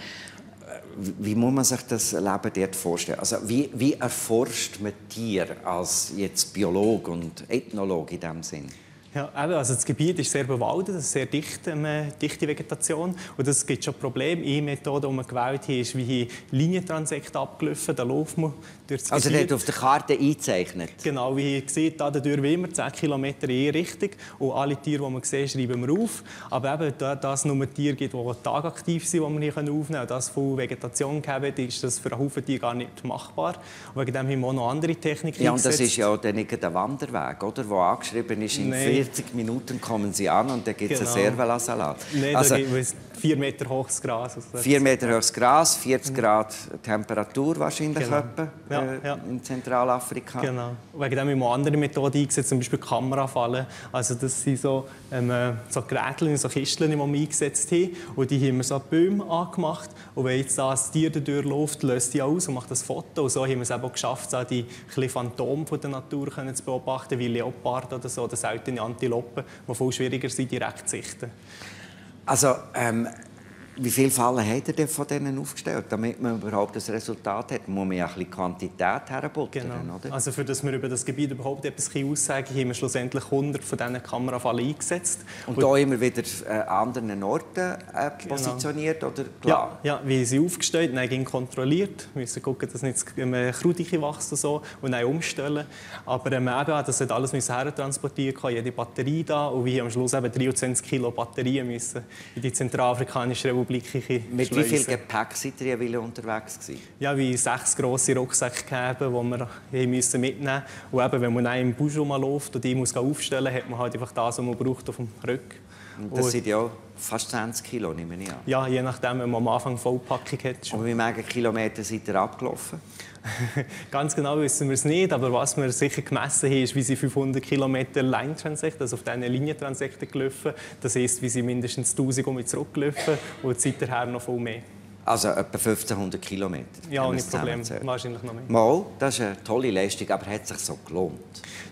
Wie muss man sich das Leben dort vorstellen? Also wie, wie erforscht man Tiere als jetzt Biologe und Ethnologe in diesem Sinn? Ja, also das Gebiet ist sehr bewaldet, es ist sehr dicht, eine dichte Vegetation. Und es gibt schon Probleme. Eine Methode, die man gewählt hat, ist wie Linientransekte abgelaufen. Da läuft man durch das also Gebiet. Also auf der Karte eingezeichnet? Genau, wie ihr seht, dadurch wie immer zehn Kilometer in eine Richtung. Und alle Tiere, die man sieht, schreiben wir auf. Aber eben, da es nur Tiere gibt, die tagaktiv sind, die man hier aufnehmen können, und das viel Vegetation gibt, ist das für einen Haufen Tiere gar nicht machbar. Und wegen dem haben wir auch noch andere Techniken ja, und das eingesetzt. Ist ja dann nicht der Wanderweg, oder? Der angeschrieben ist in vierzig Minuten kommen sie an und dann gibt es genau. einen Servola-Salat. Nein, also, da gibt es vier Meter hohes Gras. vier Meter hohes Gras, vierzig Grad Temperatur wahrscheinlich genau. etwa, ja, äh, ja. in Zentralafrika. Genau. Wegen dem haben wir andere Methoden eingesetzt, zum Beispiel Kamerafallen. Also das sind so, ähm, so Geräte, so Kisteln, die wir eingesetzt haben. Und die haben wir so Bäume angemacht. Und wenn jetzt das Tier durchläuft, löst die aus und macht das Foto. Und so haben wir es auch geschafft, so die Phantome der Natur zu beobachten, wie Leopard oder so, das seltene Antilopen, die viel schwieriger sind, direkt zu sichten. Also, ähm, wie viele Fallen hat er denn von denen aufgestellt? Damit man überhaupt das Resultat hat, muss man ja ein bisschen Quantität herbuttern, genau. oder? Also, für dass wir über das Gebiet überhaupt etwas aussagen können, haben wir schlussendlich hundert von diesen Kamerafallen eingesetzt. Und hier immer wieder an äh, anderen Orten äh, positioniert, genau. oder? Klar? Ja, ja, wie sie aufgestellt, dann gehen kontrolliert. Wir müssen gucken, dass nicht das Krautige wächst und so, und dann umstellen. Aber ähm, das hat alles hertransportiert werden, jede Batterie da, und wir haben am Schluss eben dreiundzwanzig Kilo Batterien müssen in die zentralafrikanische Republik. Mit Schleusen. Wie viel Gepäck seid ihr ja unterwegs gewesen? Ja, wie sechs grosse Rucksäcke gegeben, die wir mitnehmen mussten. Und eben, wenn man einen im Busch rumläuft und die muss aufstellen, hat man halt einfach das, was man braucht, auf dem Rücken. Und das und sind ja fast zwanzig Kilo, nehme ich an. Ja, je nachdem, wenn man am Anfang Vollpackung hat. Schon. Und wie viele Kilometer seid ihr abgelaufen? Ganz genau wissen wir es nicht, aber was wir sicher gemessen haben, ist, wie sie fünfhundert Kilometer Line-Transekte, also auf diesen Linientransekten gelaufen. Das heisst, wie sie mindestens tausend Kilometer zurückgelaufen und seither noch viel mehr. Also etwa fünfzehnhundert Kilometer. Ja, ohne Problem. Wahrscheinlich noch mehr. Mal, das ist eine tolle Leistung, aber hat es sich so gelohnt?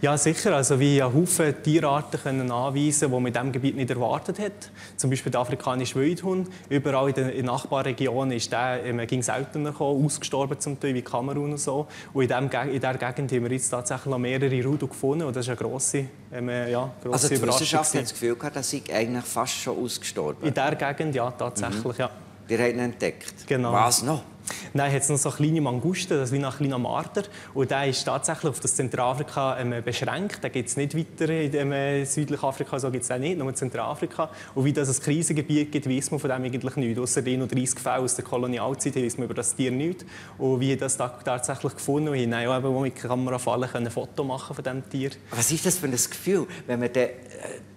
Ja, sicher. Also wie ja Haufen Tierarten können anweisen, die man in diesem Gebiet nicht erwartet hat. Zum Beispiel der afrikanische Wildhund. Überall in den Nachbarregionen ist der, ähm, ging seltener gekommen, ausgestorben zum Teil, wie Kamerun und so. Und in, dem, in dieser Gegend haben wir jetzt tatsächlich noch mehrere Rudel gefunden. Und das ist eine grosse, ähm, ja, grosse also die Überraschung. Wissenschaft hat das Gefühl gehabt, dass sie eigentlich fast schon ausgestorben. In dieser Gegend, ja, tatsächlich, mhm. ja. Die haben ihn entdeckt. Genau. Was noch? Nein, es hat noch so kleine Mangusten, das ist wie ein kleiner Marder. Und der ist tatsächlich auf das Zentralafrika ähm, beschränkt. Da gibt es nicht weiter in ähm, südlichen Afrika, so gibt es nicht, nur in Zentralafrika. Und wie das ein Krisengebiet gibt, weiss man von dem eigentlich nichts. Außer dreißig Fälle aus der Kolonialzeit weiss man über das Tier nichts. Und wie das da tatsächlich gefunden haben, wir haben auch mit Kamerafallen ein Foto machen von diesem Tier. Was ist das für ein Gefühl, wenn man die, äh,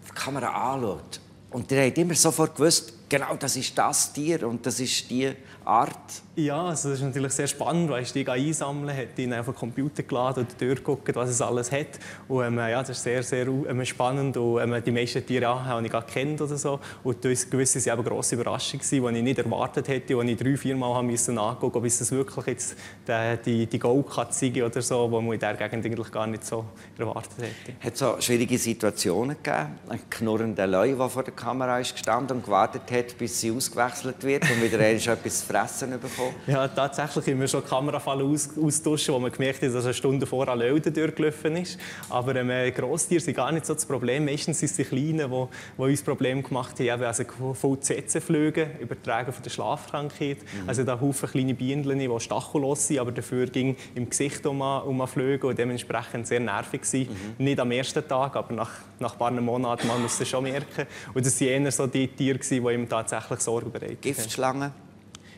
die Kamera anschaut? Und ihr habt immer sofort gewusst, genau, das ist das Tier und das ist die Art. Ja, also das ist natürlich sehr spannend, weil ich die einsammeln konnte, habe ihn auf den Computer geladen und durchgucken, was es alles hat. Und, ähm, ja, das ist sehr, sehr ähm, spannend. Und, ähm, die meisten Tiere ja, habe ich gar kennt oder so. Und das gewisse waren eine grosse Überraschung, die ich nicht erwartet hätte, die ich drei, vier Mal haben müssen angucken musste, ob es das wirklich jetzt die, die, die Goldkatze oder so, die man in dieser Gegend eigentlich gar nicht so erwartet hätte. Hat es so schwierige Situationen gegeben? Ein knurrender Löwe, der vor der Kamera ist gestanden und gewartet hat, bis sie ausgewechselt wird und wieder etwas zu fressen bekommen. Ja, tatsächlich haben wir schon Kamerafallen aus austauschen, wo man gemerkt hat, dass eine Stunde vor an Löwen durchgelaufen ist. Aber ähm, Grosstiere sind gar nicht so das Problem. Meistens sind es die Kleinen, die, die uns Probleme gemacht haben. Also voll Z Z-Flüge, Übertragen von der Schlafkrankheit. Mhm. Also da Haufen kleine Bienen, die stachellos sind, aber dafür ging im Gesicht um an Flüge und dementsprechend sehr nervig waren. Mhm. Nicht am ersten Tag, aber nach, nach ein paar Monaten man muss es schon merken. Und das waren eher so die Tiere, die tatsächlich Sorge bereitet. Giftschlangen?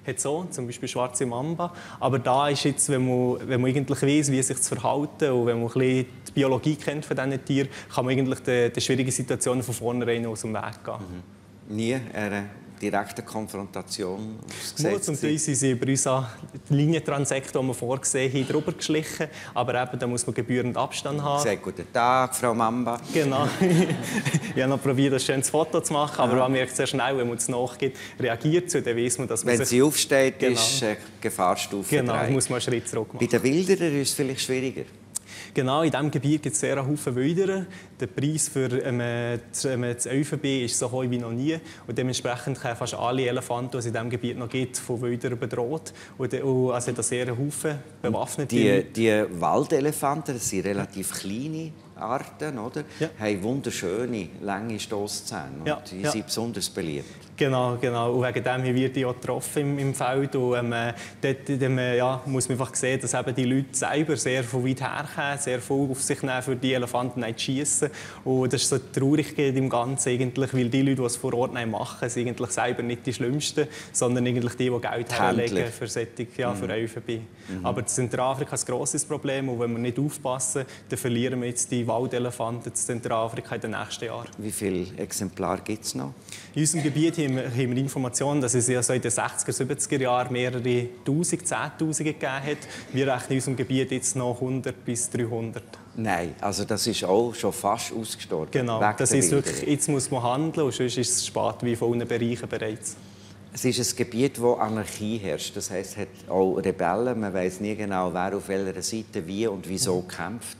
hat so, zum Beispiel schwarze Mamba. Aber da ist jetzt, wenn man, wenn man eigentlich weiss, wie sich zu verhalten und wenn man ein bisschen die Biologie kennt von diesen Tieren, kann man eigentlich den, den schwierigen Situationen von vornherein aus dem Weg gehen. Mhm. Nie eine direkte Konfrontation ausgesetzt. Zum Teil sind sie über unsere Linientransekte, die wir vorgesehen haben, drüber geschlichen. Aber eben, da muss man gebührend Abstand haben. Sehr guten Tag, Frau Mamba. Genau. Ich habe noch probiert, ein schönes Foto zu machen, aber ja. Man merkt sehr schnell, wenn man es nachgeht, reagiert sie, dann weiss man, dass man wenn sich... sie aufsteht, genau. Ist äh, Gefahrstufe genau, drei. Muss man einen Schritt zurück machen. Bei den Wilderern ist es vielleicht schwieriger. Genau, in diesem Gebiet gibt es sehr viele Wilderer. Der Preis für ähm, das, ähm, das Elfenbein ist so hoch wie noch nie. Und dementsprechend können fast alle Elefanten, die es in diesem Gebiet noch gibt, von Wilderern bedroht. Und, und also da sehr viele bewaffnete. Die, die Waldelefanten, das sind relativ kleine Arten, oder? Ja. Haben wunderschöne, lange Stoßzähne. Ja. Die sind ja. besonders beliebt. Genau, genau. Und wegen dem wird die auch getroffen im, im Feld. Und ähm, dort dem, ja, muss man einfach sehen, dass eben die Leute selber sehr von weit herkommen, sehr viel auf sich nehmen, für die Elefanten zu schiessen. Und das ist so traurig im Ganzen, eigentlich, weil die Leute, die es vor Ort machen, sind eigentlich selber nicht die Schlimmsten, sondern eigentlich die, die Geld herlegen für Sättig, ja, für Elfenbein. Mhm. Aber Zentralafrika ist ein grosses Problem. Und wenn wir nicht aufpassen, dann verlieren wir jetzt die Waldelefanten in Zentralafrika in den nächsten Jahren. Wie viele Exemplare gibt es noch? In unserem Gebiet haben wir Informationen, dass es ja so in den sechziger, siebziger Jahren mehrere Tausend, Zehntausende gegeben hat. Wir rechnen in unserem Gebiet jetzt noch hundert bis dreihundert. Nein, also das ist auch schon fast ausgestorben. Genau, das ist wirklich, jetzt muss man handeln und sonst ist es spät wie von allen Bereichen bereits. Es ist ein Gebiet, wo Anarchie herrscht. Das heisst, es hat auch Rebellen. Man weiß nie genau, wer auf welcher Seite wie und wieso mhm. kämpft.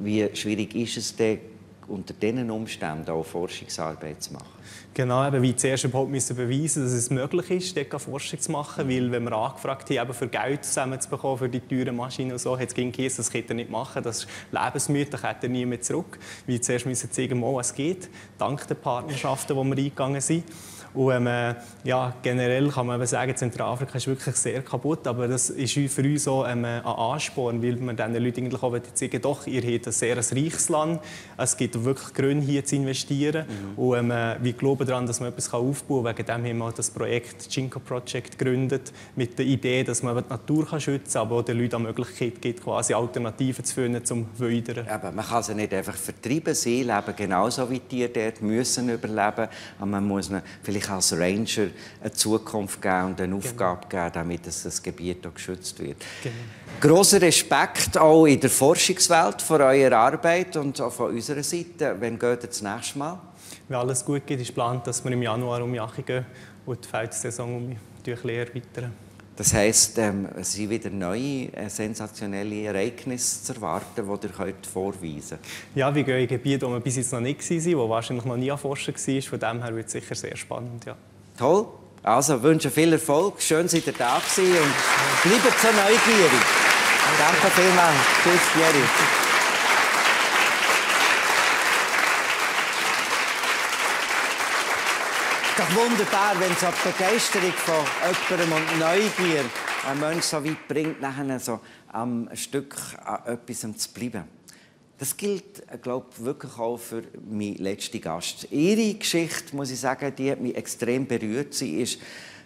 Wie schwierig ist es denn, unter diesen Umständen auch Forschungsarbeit zu machen? Genau, eben, wie zuerst überhaupt müssen beweisen, dass es möglich ist, dort Forschung zu machen. Weil, wenn wir angefragt haben, eben für Geld zusammenzubekommen, für die teuren Maschinen und so, hat es geheißen, das könnt ihr nicht machen, das ist lebensmüde, das könnt ihr nie mehr zurück. Weil zuerst müssen wir zeigen, was geht, dank der Partnerschaften, die wir eingegangen sind. Und, ähm, ja, generell kann man eben sagen, Zentralafrika ist wirklich sehr kaputt, aber das ist für uns auch ähm, ein Ansporn, weil man diesen Leuten eigentlich auch sagen, doch, ihr habt ein sehr reiches Land, es gibt wirklich Gründe, hier zu investieren. Mhm. Und ähm, wir glauben daran, dass man etwas aufbauen kann. Wegen dem haben wir auch das Projekt Jinko Project gegründet, mit der Idee, dass man die Natur schützen kann, aber auch den Leuten die Möglichkeit gibt, quasi Alternativen zu finden zum Wildern. Aber man kann sie nicht einfach vertreiben, sie leben genauso wie die Tiere dort, müssen überleben, aber man muss ihnen vielleicht als Ranger eine Zukunft geben und eine Aufgabe genau. geben, damit das Gebiet auch geschützt wird. Genau. Grosser Respekt auch in der Forschungswelt für eure Arbeit und auch von unserer Seite. Wann geht ihr das nächste Mal? Wenn alles gut geht, ist geplant, dass wir im Januar um Jachi gehen und die Feldsaison um durch Lehr erweitern. Das heisst, ähm, es sind wieder neue, äh, sensationelle Ereignisse zu erwarten, die ihr heute vorweisen könnt. Ja, wir gehen in Gebiete, wo wir bis jetzt noch nicht waren, wo wahrscheinlich noch nie erforscht war. Von dem her wird es sicher sehr spannend. Ja. Toll. Also, ich wünsche viel Erfolg. Schön, seid ihr da gewesen und bleibt so neugierig. Danke vielmals. Tschüss, Thierry. Es ist doch wunderbar, wenn so die Begeisterung von jemandem und Neugier einen Menschen so weit bringt, nachher so am Stück an etwas zu bleiben. Das gilt, glaube ich, wirklich auch für meinen letzten Gast. Ihre Geschichte, muss ich sagen, die hat mich extrem berührt. Sie ist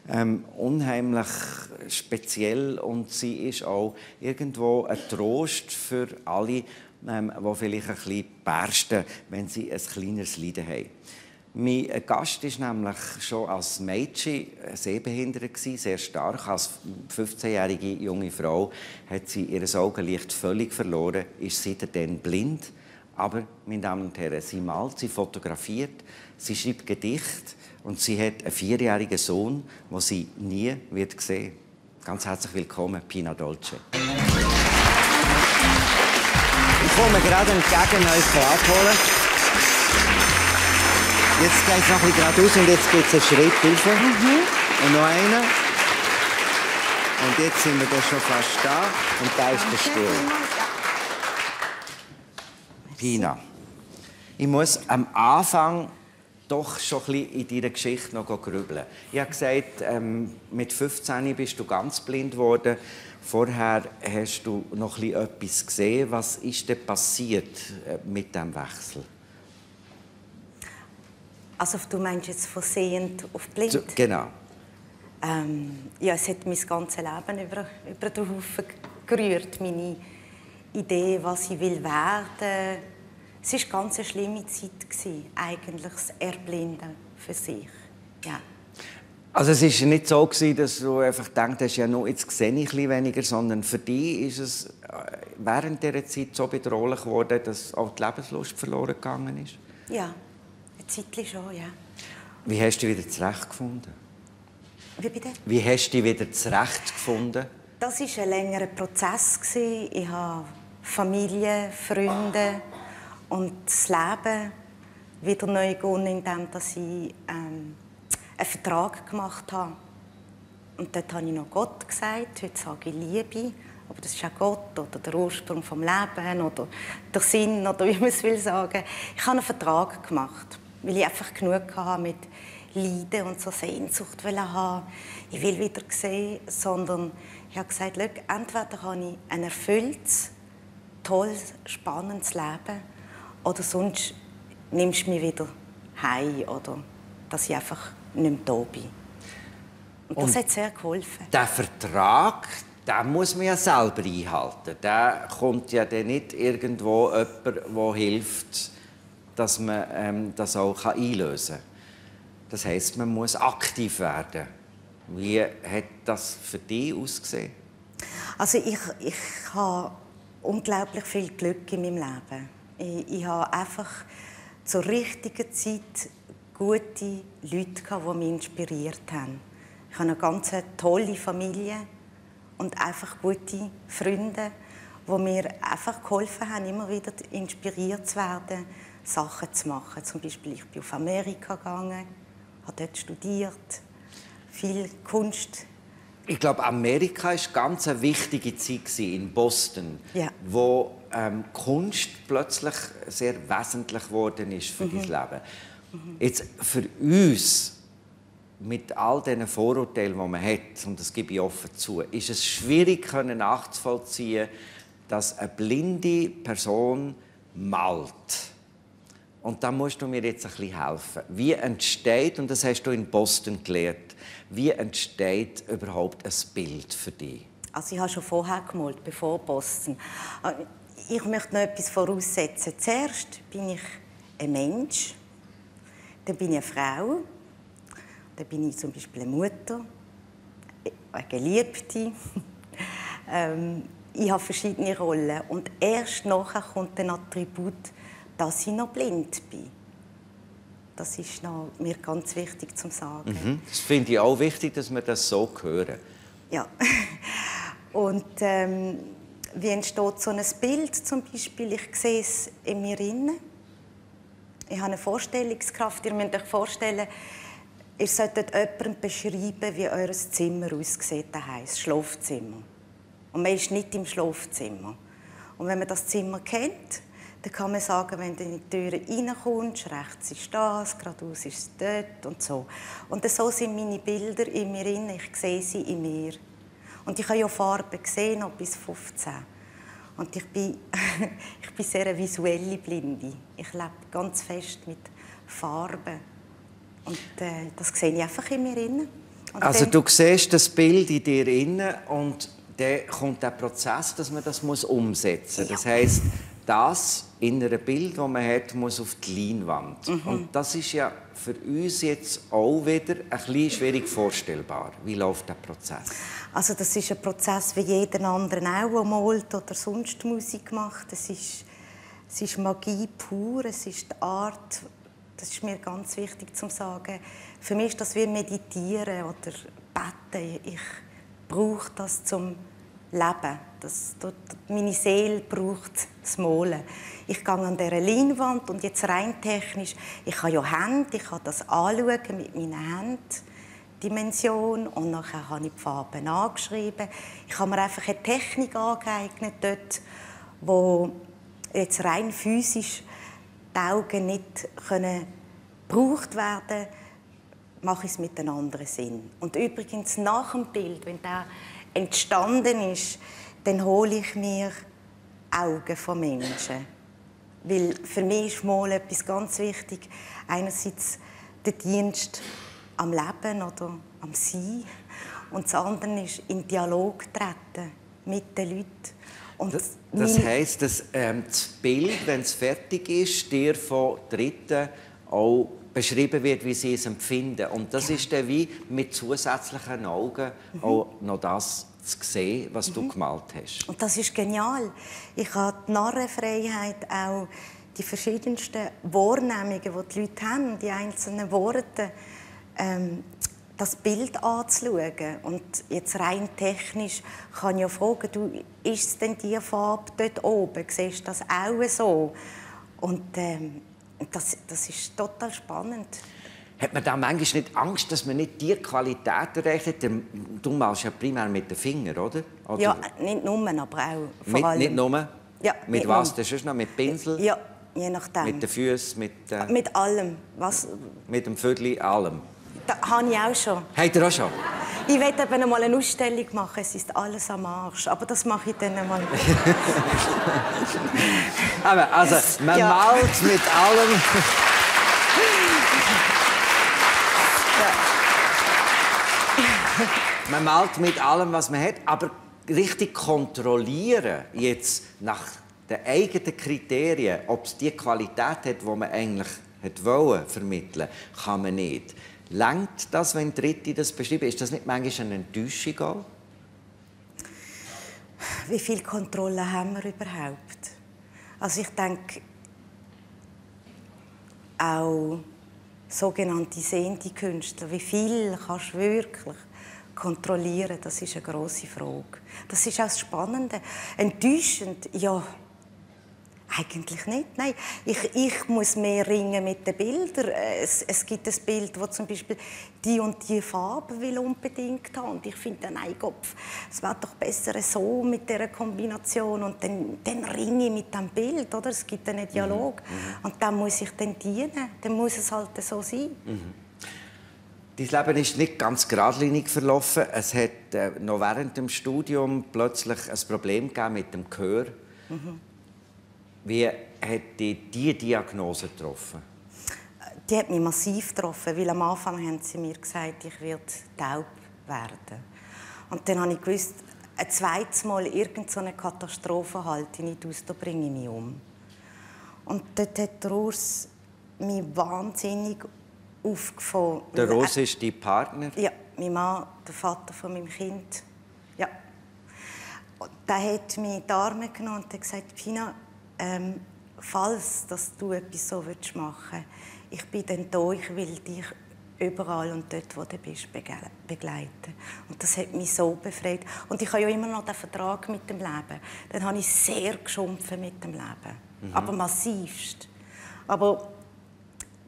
ähm, unheimlich speziell und sie ist auch irgendwo ein Trost für alle, ähm, die vielleicht ein bisschen bersten, wenn sie ein kleines Leiden haben. Mein Gast war nämlich schon als Mädchen sehbehindert, sehr stark. Als fünfzehnjährige junge Frau hat sie ihr Augenlicht völlig verloren, ist seitdem blind. Aber, meine Damen und Herren, sie malt, sie fotografiert, sie schreibt Gedichte und sie hat einen vierjährigen Sohn, den sie nie wird sehen. Ganz herzlich willkommen, Pina Dolce. Ich komme gerade entgegen, euch abholen. Jetzt geht es noch ein bisschen geradeaus und jetzt geht es einen Schritt rauf. Mhm. Und noch einen. Und jetzt sind wir da schon fast da. Und da ist der Stuhl. Pina, ich muss am Anfang doch schon ein bisschen in deiner Geschichte noch grübeln. Ich habe gesagt, ähm, mit fünfzehn bist du ganz blind geworden. Vorher hast du noch ein bisschen etwas gesehen. Was ist denn passiert mit diesem Wechsel? Also, du meinst jetzt von sehend auf blind? Genau. Ähm, ja, es hat mein ganzes Leben über, über den Haufen gerührt, meine Idee, was ich will werden. Es war eine ganz schlimme Zeit, eigentlich das Erblinden für sich. Ja. Also es war nicht so, dass du einfach gedacht hast, ja, nur jetzt sehe ich ein bisschen weniger, sondern für dich ist es während dieser Zeit so bedrohlich geworden, dass auch die Lebenslust verloren gegangen ist? Ja, eine Zeit schon, ja. Wie hast du dich wieder zurechtgefunden? Wie bitte? Wie hast du dich wieder zurechtgefunden? Das war ein längerer Prozess. Ich habe Familie, Freunde und das Leben wieder neu gewonnen, indem ich ähm, einen Vertrag gemacht habe. Und dort habe ich noch Gott gesagt, heute sage ich Liebe. Aber das ist auch Gott oder der Ursprung vom Leben oder der Sinn oder wie man es will sagen. Ich habe einen Vertrag gemacht, weil ich einfach genug hatte mit Leiden und so Sehnsucht haben. Ich will wieder sehen, sondern ich habe gesagt, entweder habe ich ein erfülltes, tolles, spannendes Leben oder sonst nimmst du mich wieder heim oder dass ich einfach nicht mehr da bin. Und, und das hat sehr geholfen. Der Vertrag, den muss man ja selber einhalten. Da kommt ja dann nicht irgendwo jemand, der hilft, dass man ähm, das auch einlösen kann. Das heisst, man muss aktiv werden. Wie hat das für dich ausgesehen? Also ich, ich habe unglaublich viel Glück in meinem Leben. Ich, ich habe einfach zur richtigen Zeit gute Leute gehabt, die mich inspiriert haben. Ich habe eine ganz tolle Familie und einfach gute Freunde, die mir einfach geholfen haben, immer wieder inspiriert zu werden, Sachen zu machen. Zum Beispiel, ich bin auf Amerika gegangen. Ich habe dort studiert, viel Kunst. Ich glaube, Amerika war eine ganz wichtige Zeit in Boston, ja, wo ähm, Kunst plötzlich sehr wesentlich geworden ist für mhm. dein Leben. Mhm. Jetzt für uns, mit all diesen Vorurteilen, die man hat, und das gebe ich offen zu, ist es schwierig können nachzuvollziehen, dass eine blinde Person malt. Und da musst du mir jetzt ein bisschen helfen. Wie entsteht, und das hast du in Boston gelernt, wie entsteht überhaupt ein Bild für dich? Also ich habe schon vorher gemalt, bevor Boston. Ich möchte noch etwas voraussetzen. Zuerst bin ich ein Mensch, dann bin ich eine Frau, dann bin ich zum Beispiel eine Mutter, eine Geliebte. Ich habe verschiedene Rollen. Und erst nachher kommt ein Attribut, dass ich noch blind bin. Das ist noch mir ganz wichtig zu sagen. Mhm. Das finde ich auch wichtig, dass wir das so hören. Ja. Und ähm, wie entsteht so ein Bild zum Beispiel? Ich sehe es in mir innen. Ich habe eine Vorstellungskraft. Ihr müsst euch vorstellen, ihr solltet jemandem beschreiben, wie euer Zimmer aussieht, das Schlafzimmer. Und man ist nicht im Schlafzimmer. Und wenn man das Zimmer kennt, dann kann man sagen, wenn du in die Türe reinkommst, rechts ist das, geradeaus ist dort und so. Und so sind meine Bilder in mir drin, ich sehe sie in mir. Und ich habe ja Farben gesehen, noch bis fünfzehn. Und ich bin, ich bin sehr eine visuelle Blinde. Ich lebe ganz fest mit Farben. Und äh, das sehe ich einfach in mir drin. Und also du siehst das Bild in dir drin und dann kommt der Prozess, dass man das umsetzen muss. Ja. Das heisst, das innere Bild, das man hat, muss auf die Leinwand. Mhm. Und das ist ja für uns jetzt auch wieder ein bisschen schwierig vorstellbar. Wie läuft der Prozess? Also das ist ein Prozess wie jeden anderen auch, der malt oder sonst Musik macht. Es ist, es ist Magie pur, es ist die Art. Das ist mir ganz wichtig zu sagen. Für mich ist das wie meditieren oder beten. Ich brauche das zum Leben. Das, das, meine Seele braucht das Malen. Ich gehe an dieser Leinwand und jetzt rein technisch, ich habe ja Hände, ich kann das anschauen mit meinen Händen, die Dimension, und nachher habe ich die Farben angeschrieben. Ich habe mir einfach eine Technik angeeignet, dort, wo jetzt rein physisch die Augen nicht können gebraucht werden können, mache ich es mit einem anderen Sinn. Und übrigens nach dem Bild, wenn der entstanden ist, dann hole ich mir Augen von Menschen. Weil für mich ist Malen etwas ganz wichtig. Einerseits der Dienst am Leben oder am Sein. Und das andere ist in Dialog treten mit den Leuten. Und das das heisst, dass ähm, das Bild, wenn es fertig ist, dir von Dritten auch beschrieben wird, wie sie es empfinden. Und das ja. ist dann wie mit zusätzlichen Augen mhm. auch noch das zu sehen, was mhm. du gemalt hast. Und das ist genial. Ich habe die Narrenfreiheit, auch die verschiedensten Wahrnehmungen, die die Leute haben, die einzelnen Worte, ähm, das Bild anzuschauen. Und jetzt rein technisch kann ich ja fragen, du, ist es denn die Farbe dort oben? Siehst du das auch so? Und ähm, das, das ist total spannend. Hat man da manchmal nicht Angst, dass man nicht die Qualität erreicht? Du malst ja primär mit den Fingern, oder? oder? Ja, nicht nur, aber auch vor allem. Mit, nicht nur? Ja, mit was? Das ist noch mit Pinsel? Ja, je nachdem. Mit den Füßen? Mit, äh, mit allem. Was? Mit dem Vögel, allem. Das habe ich auch schon. Habt ihr auch schon? Ich möchte eben mal eine Ausstellung machen. Es ist alles am Arsch. Aber das mache ich dann mal. Aber also, man ja. malt mit allem. Man malt mit allem, was man hat. Aber richtig kontrollieren, jetzt nach den eigenen Kriterien, ob es die Qualität hat, die man eigentlich wollte vermitteln, kann man nicht. Längt das, wenn Dritte das beschreiben? Ist das nicht manchmal eine Enttäuschung auch? Wie viel Kontrolle haben wir überhaupt? Also ich denke, auch sogenannte sehende Künstler, wie viel kannst du wirklich kontrollieren? Das ist eine grosse Frage. Das ist auch das Spannende. Enttäuschend? Ja, eigentlich nicht. Nein, ich, ich muss mehr ringen mit den Bildern. Es, es gibt ein Bild, das zum Beispiel die und die Farbe will unbedingt haben. Und ich finde, nein, Kopf, es wäre doch besser so mit dieser Kombination. Und dann, dann ringe ich mit dem Bild, oder? Es gibt einen Dialog. Mhm. Und dann muss ich dann dienen. Dann muss es halt so sein. Mhm. Dein Leben ist nicht ganz geradlinig verlaufen. Es hat äh, noch während dem Studium plötzlich ein Problem gegeben mit dem Gehör. Mhm. Wie hat dich diese Diagnose getroffen? Die hat mich massiv getroffen, weil am Anfang haben sie mir gesagt, ich werde taub werden. Und dann habe ich gewusst, ein zweites Mal irgendeine Katastrophe halte ich nicht aus, da bringe ich mich um. Und dort hat Urs mich wahnsinnig aufgefangen. Der Urs ist dein Partner? Ja, mein Mann, der Vater von meinem Kind. Ja. Der hat mich in die Arme genommen und gesagt, Pina, Ähm, falls dass du etwas so machen willst, ich bin dann da, ich will dich überall und dort, wo du bist, begleiten. Und das hat mich so befreit. Und ich habe ja immer noch den Vertrag mit dem Leben. Dann habe ich sehr geschumpft mit dem Leben. Mhm. Aber massivst. Aber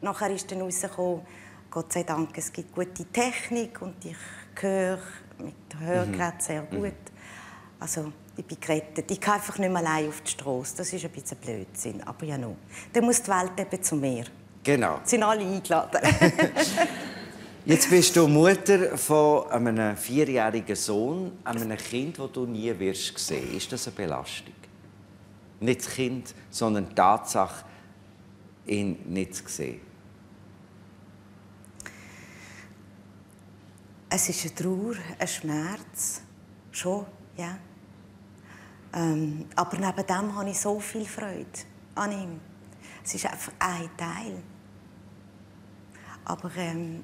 nachher ist dann rausgekommen, Gott sei Dank, es gibt gute Technik und ich höre mit Hörgeräten sehr gut. Mhm. Also, ich bin gerettet. Ich kann einfach nicht mehr allein auf die Straße. Das ist ein bisschen Blödsinn. Aber ja, no. Dann muss die Welt eben zu mir. Genau. Sie sind alle eingeladen. Jetzt bist du Mutter von einem vierjährigen Sohn, einem Kind, das du nie wirst sehen. Ist das eine Belastung? Nicht das Kind, sondern die Tatsache, ihn nicht zu sehen. Es ist eine Trauer, ein Schmerz. Schon, ja. Ähm, aber neben dem habe ich so viel Freude an ihm. Es ist einfach ein Teil. Aber ähm,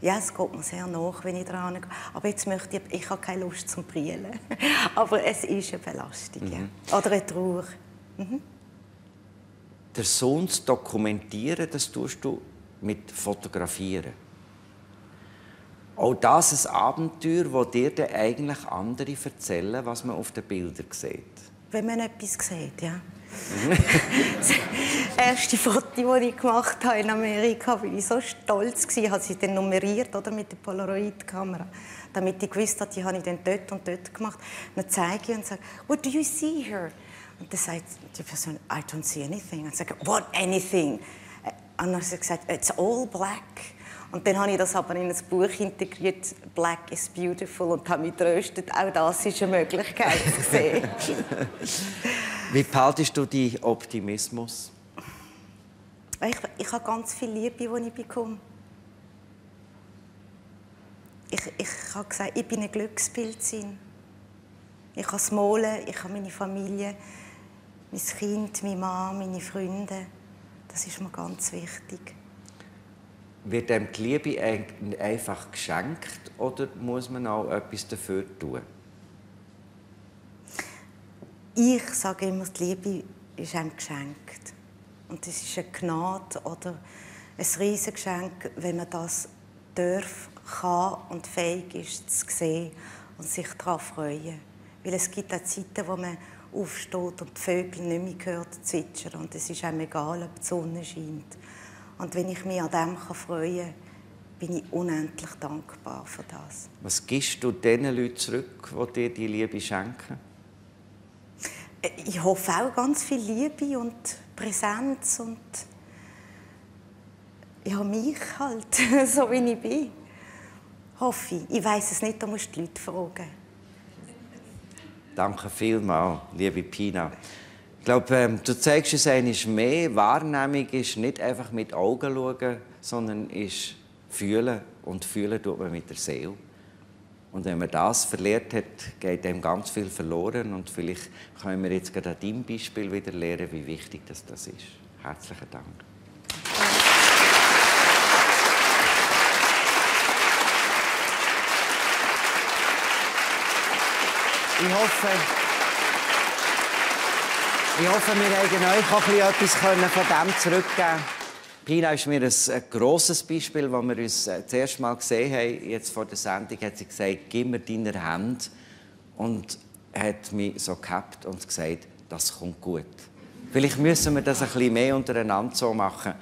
ja, es geht mir sehr nach, wenn ich daran gehe. Aber jetzt möchte ich, ich habe keine Lust zum Brüllen. Aber es ist eine Belastung. Mhm. Ja. Oder eine Trauer. Mhm. Der Sohn zu dokumentieren, das tust du mit Fotografieren. Auch das ist ein Abenteuer, wo dir dann eigentlich andere erzählen, was man auf den Bildern sieht. Wenn man etwas sieht, ja. Das erste Foto, das ich gemacht habe in Amerika, war ich so stolz. Ich habe sie dann nummeriert, oder, mit der Polaroid-Kamera, damit ich gewusst habe, die habe ich dann dort und dort gemacht. Dann zeige ich und sage, what do you see here? Und dann sagt die Person, I don't see anything. Und ich sage, what anything? Und dann hat sie gesagt, it's all black. Und dann habe ich das aber in ein Buch integriert, «Black is beautiful», und habe mich tröstet. Auch das ist eine Möglichkeit zu sehen. Wie behaltest du deinen Optimismus? Ich, ich habe ganz viel Liebe, die ich bekomme. ich, ich habe gesagt, ich bin eine Glückspilzin. Ich habe das Malen, ich habe meine Familie, mein Kind, mein Mann, meine Freunde. Das ist mir ganz wichtig. Wird einem die Liebe einfach geschenkt oder muss man auch etwas dafür tun? Ich sage immer, die Liebe ist einem geschenkt. Und das ist eine Gnade oder ein Riesengeschenk, wenn man das darf, kann und fähig ist, zu sehen und sich daran freuen. Weil es gibt auch Zeiten, wo man aufsteht und die Vögel nicht mehr hört, zwitschern. Und es ist einem egal, ob die Sonne scheint. Und wenn ich mich an dem freuen kann, bin ich unendlich dankbar für das. Was gibst du den Leuten zurück, die dir die Liebe schenken? Ich hoffe auch ganz viel Liebe und Präsenz und ja, mich halt, so wie ich bin. Hoffe ich. Ich weiss es nicht, da musst du die Leute fragen. Danke vielmals, liebe Pina. Ich glaube, du zeigst es einmal mehr. Wahrnehmung ist nicht einfach mit Augen schauen, sondern ist fühlen. Und fühlen tut man mit der Seele. Und wenn man das verlernt hat, geht einem ganz viel verloren. Und vielleicht können wir jetzt gerade an deinem Beispiel wieder lernen, wie wichtig das ist. Herzlichen Dank. Ich hoffe, ich hoffe, wir haben euch auch etwas von dem zurückgeben. Pina ist mir ein grosses Beispiel, als wir uns das erste Mal gesehen haben. Jetzt vor der Sendung hat sie gesagt, gib mir deine Hand. Und hat mich so gehabt und gesagt, das kommt gut. Vielleicht müssen wir das ein bisschen mehr untereinander so machen.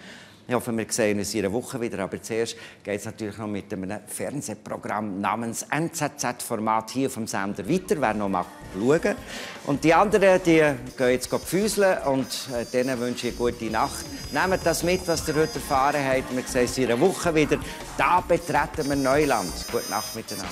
Ich hoffe, wir sehen uns in einer Woche wieder. Aber zuerst geht es natürlich noch mit einem Fernsehprogramm namens N Z Z-Format hier vom Sender weiter. Wer noch mal schauen. Und die anderen, die gehen jetzt füßeln. Und denen wünsche ich eine gute Nacht. Nehmt das mit, was ihr heute erfahren habt. Wir sehen uns in einer Woche wieder. Da betreten wir Neuland. Gute Nacht miteinander.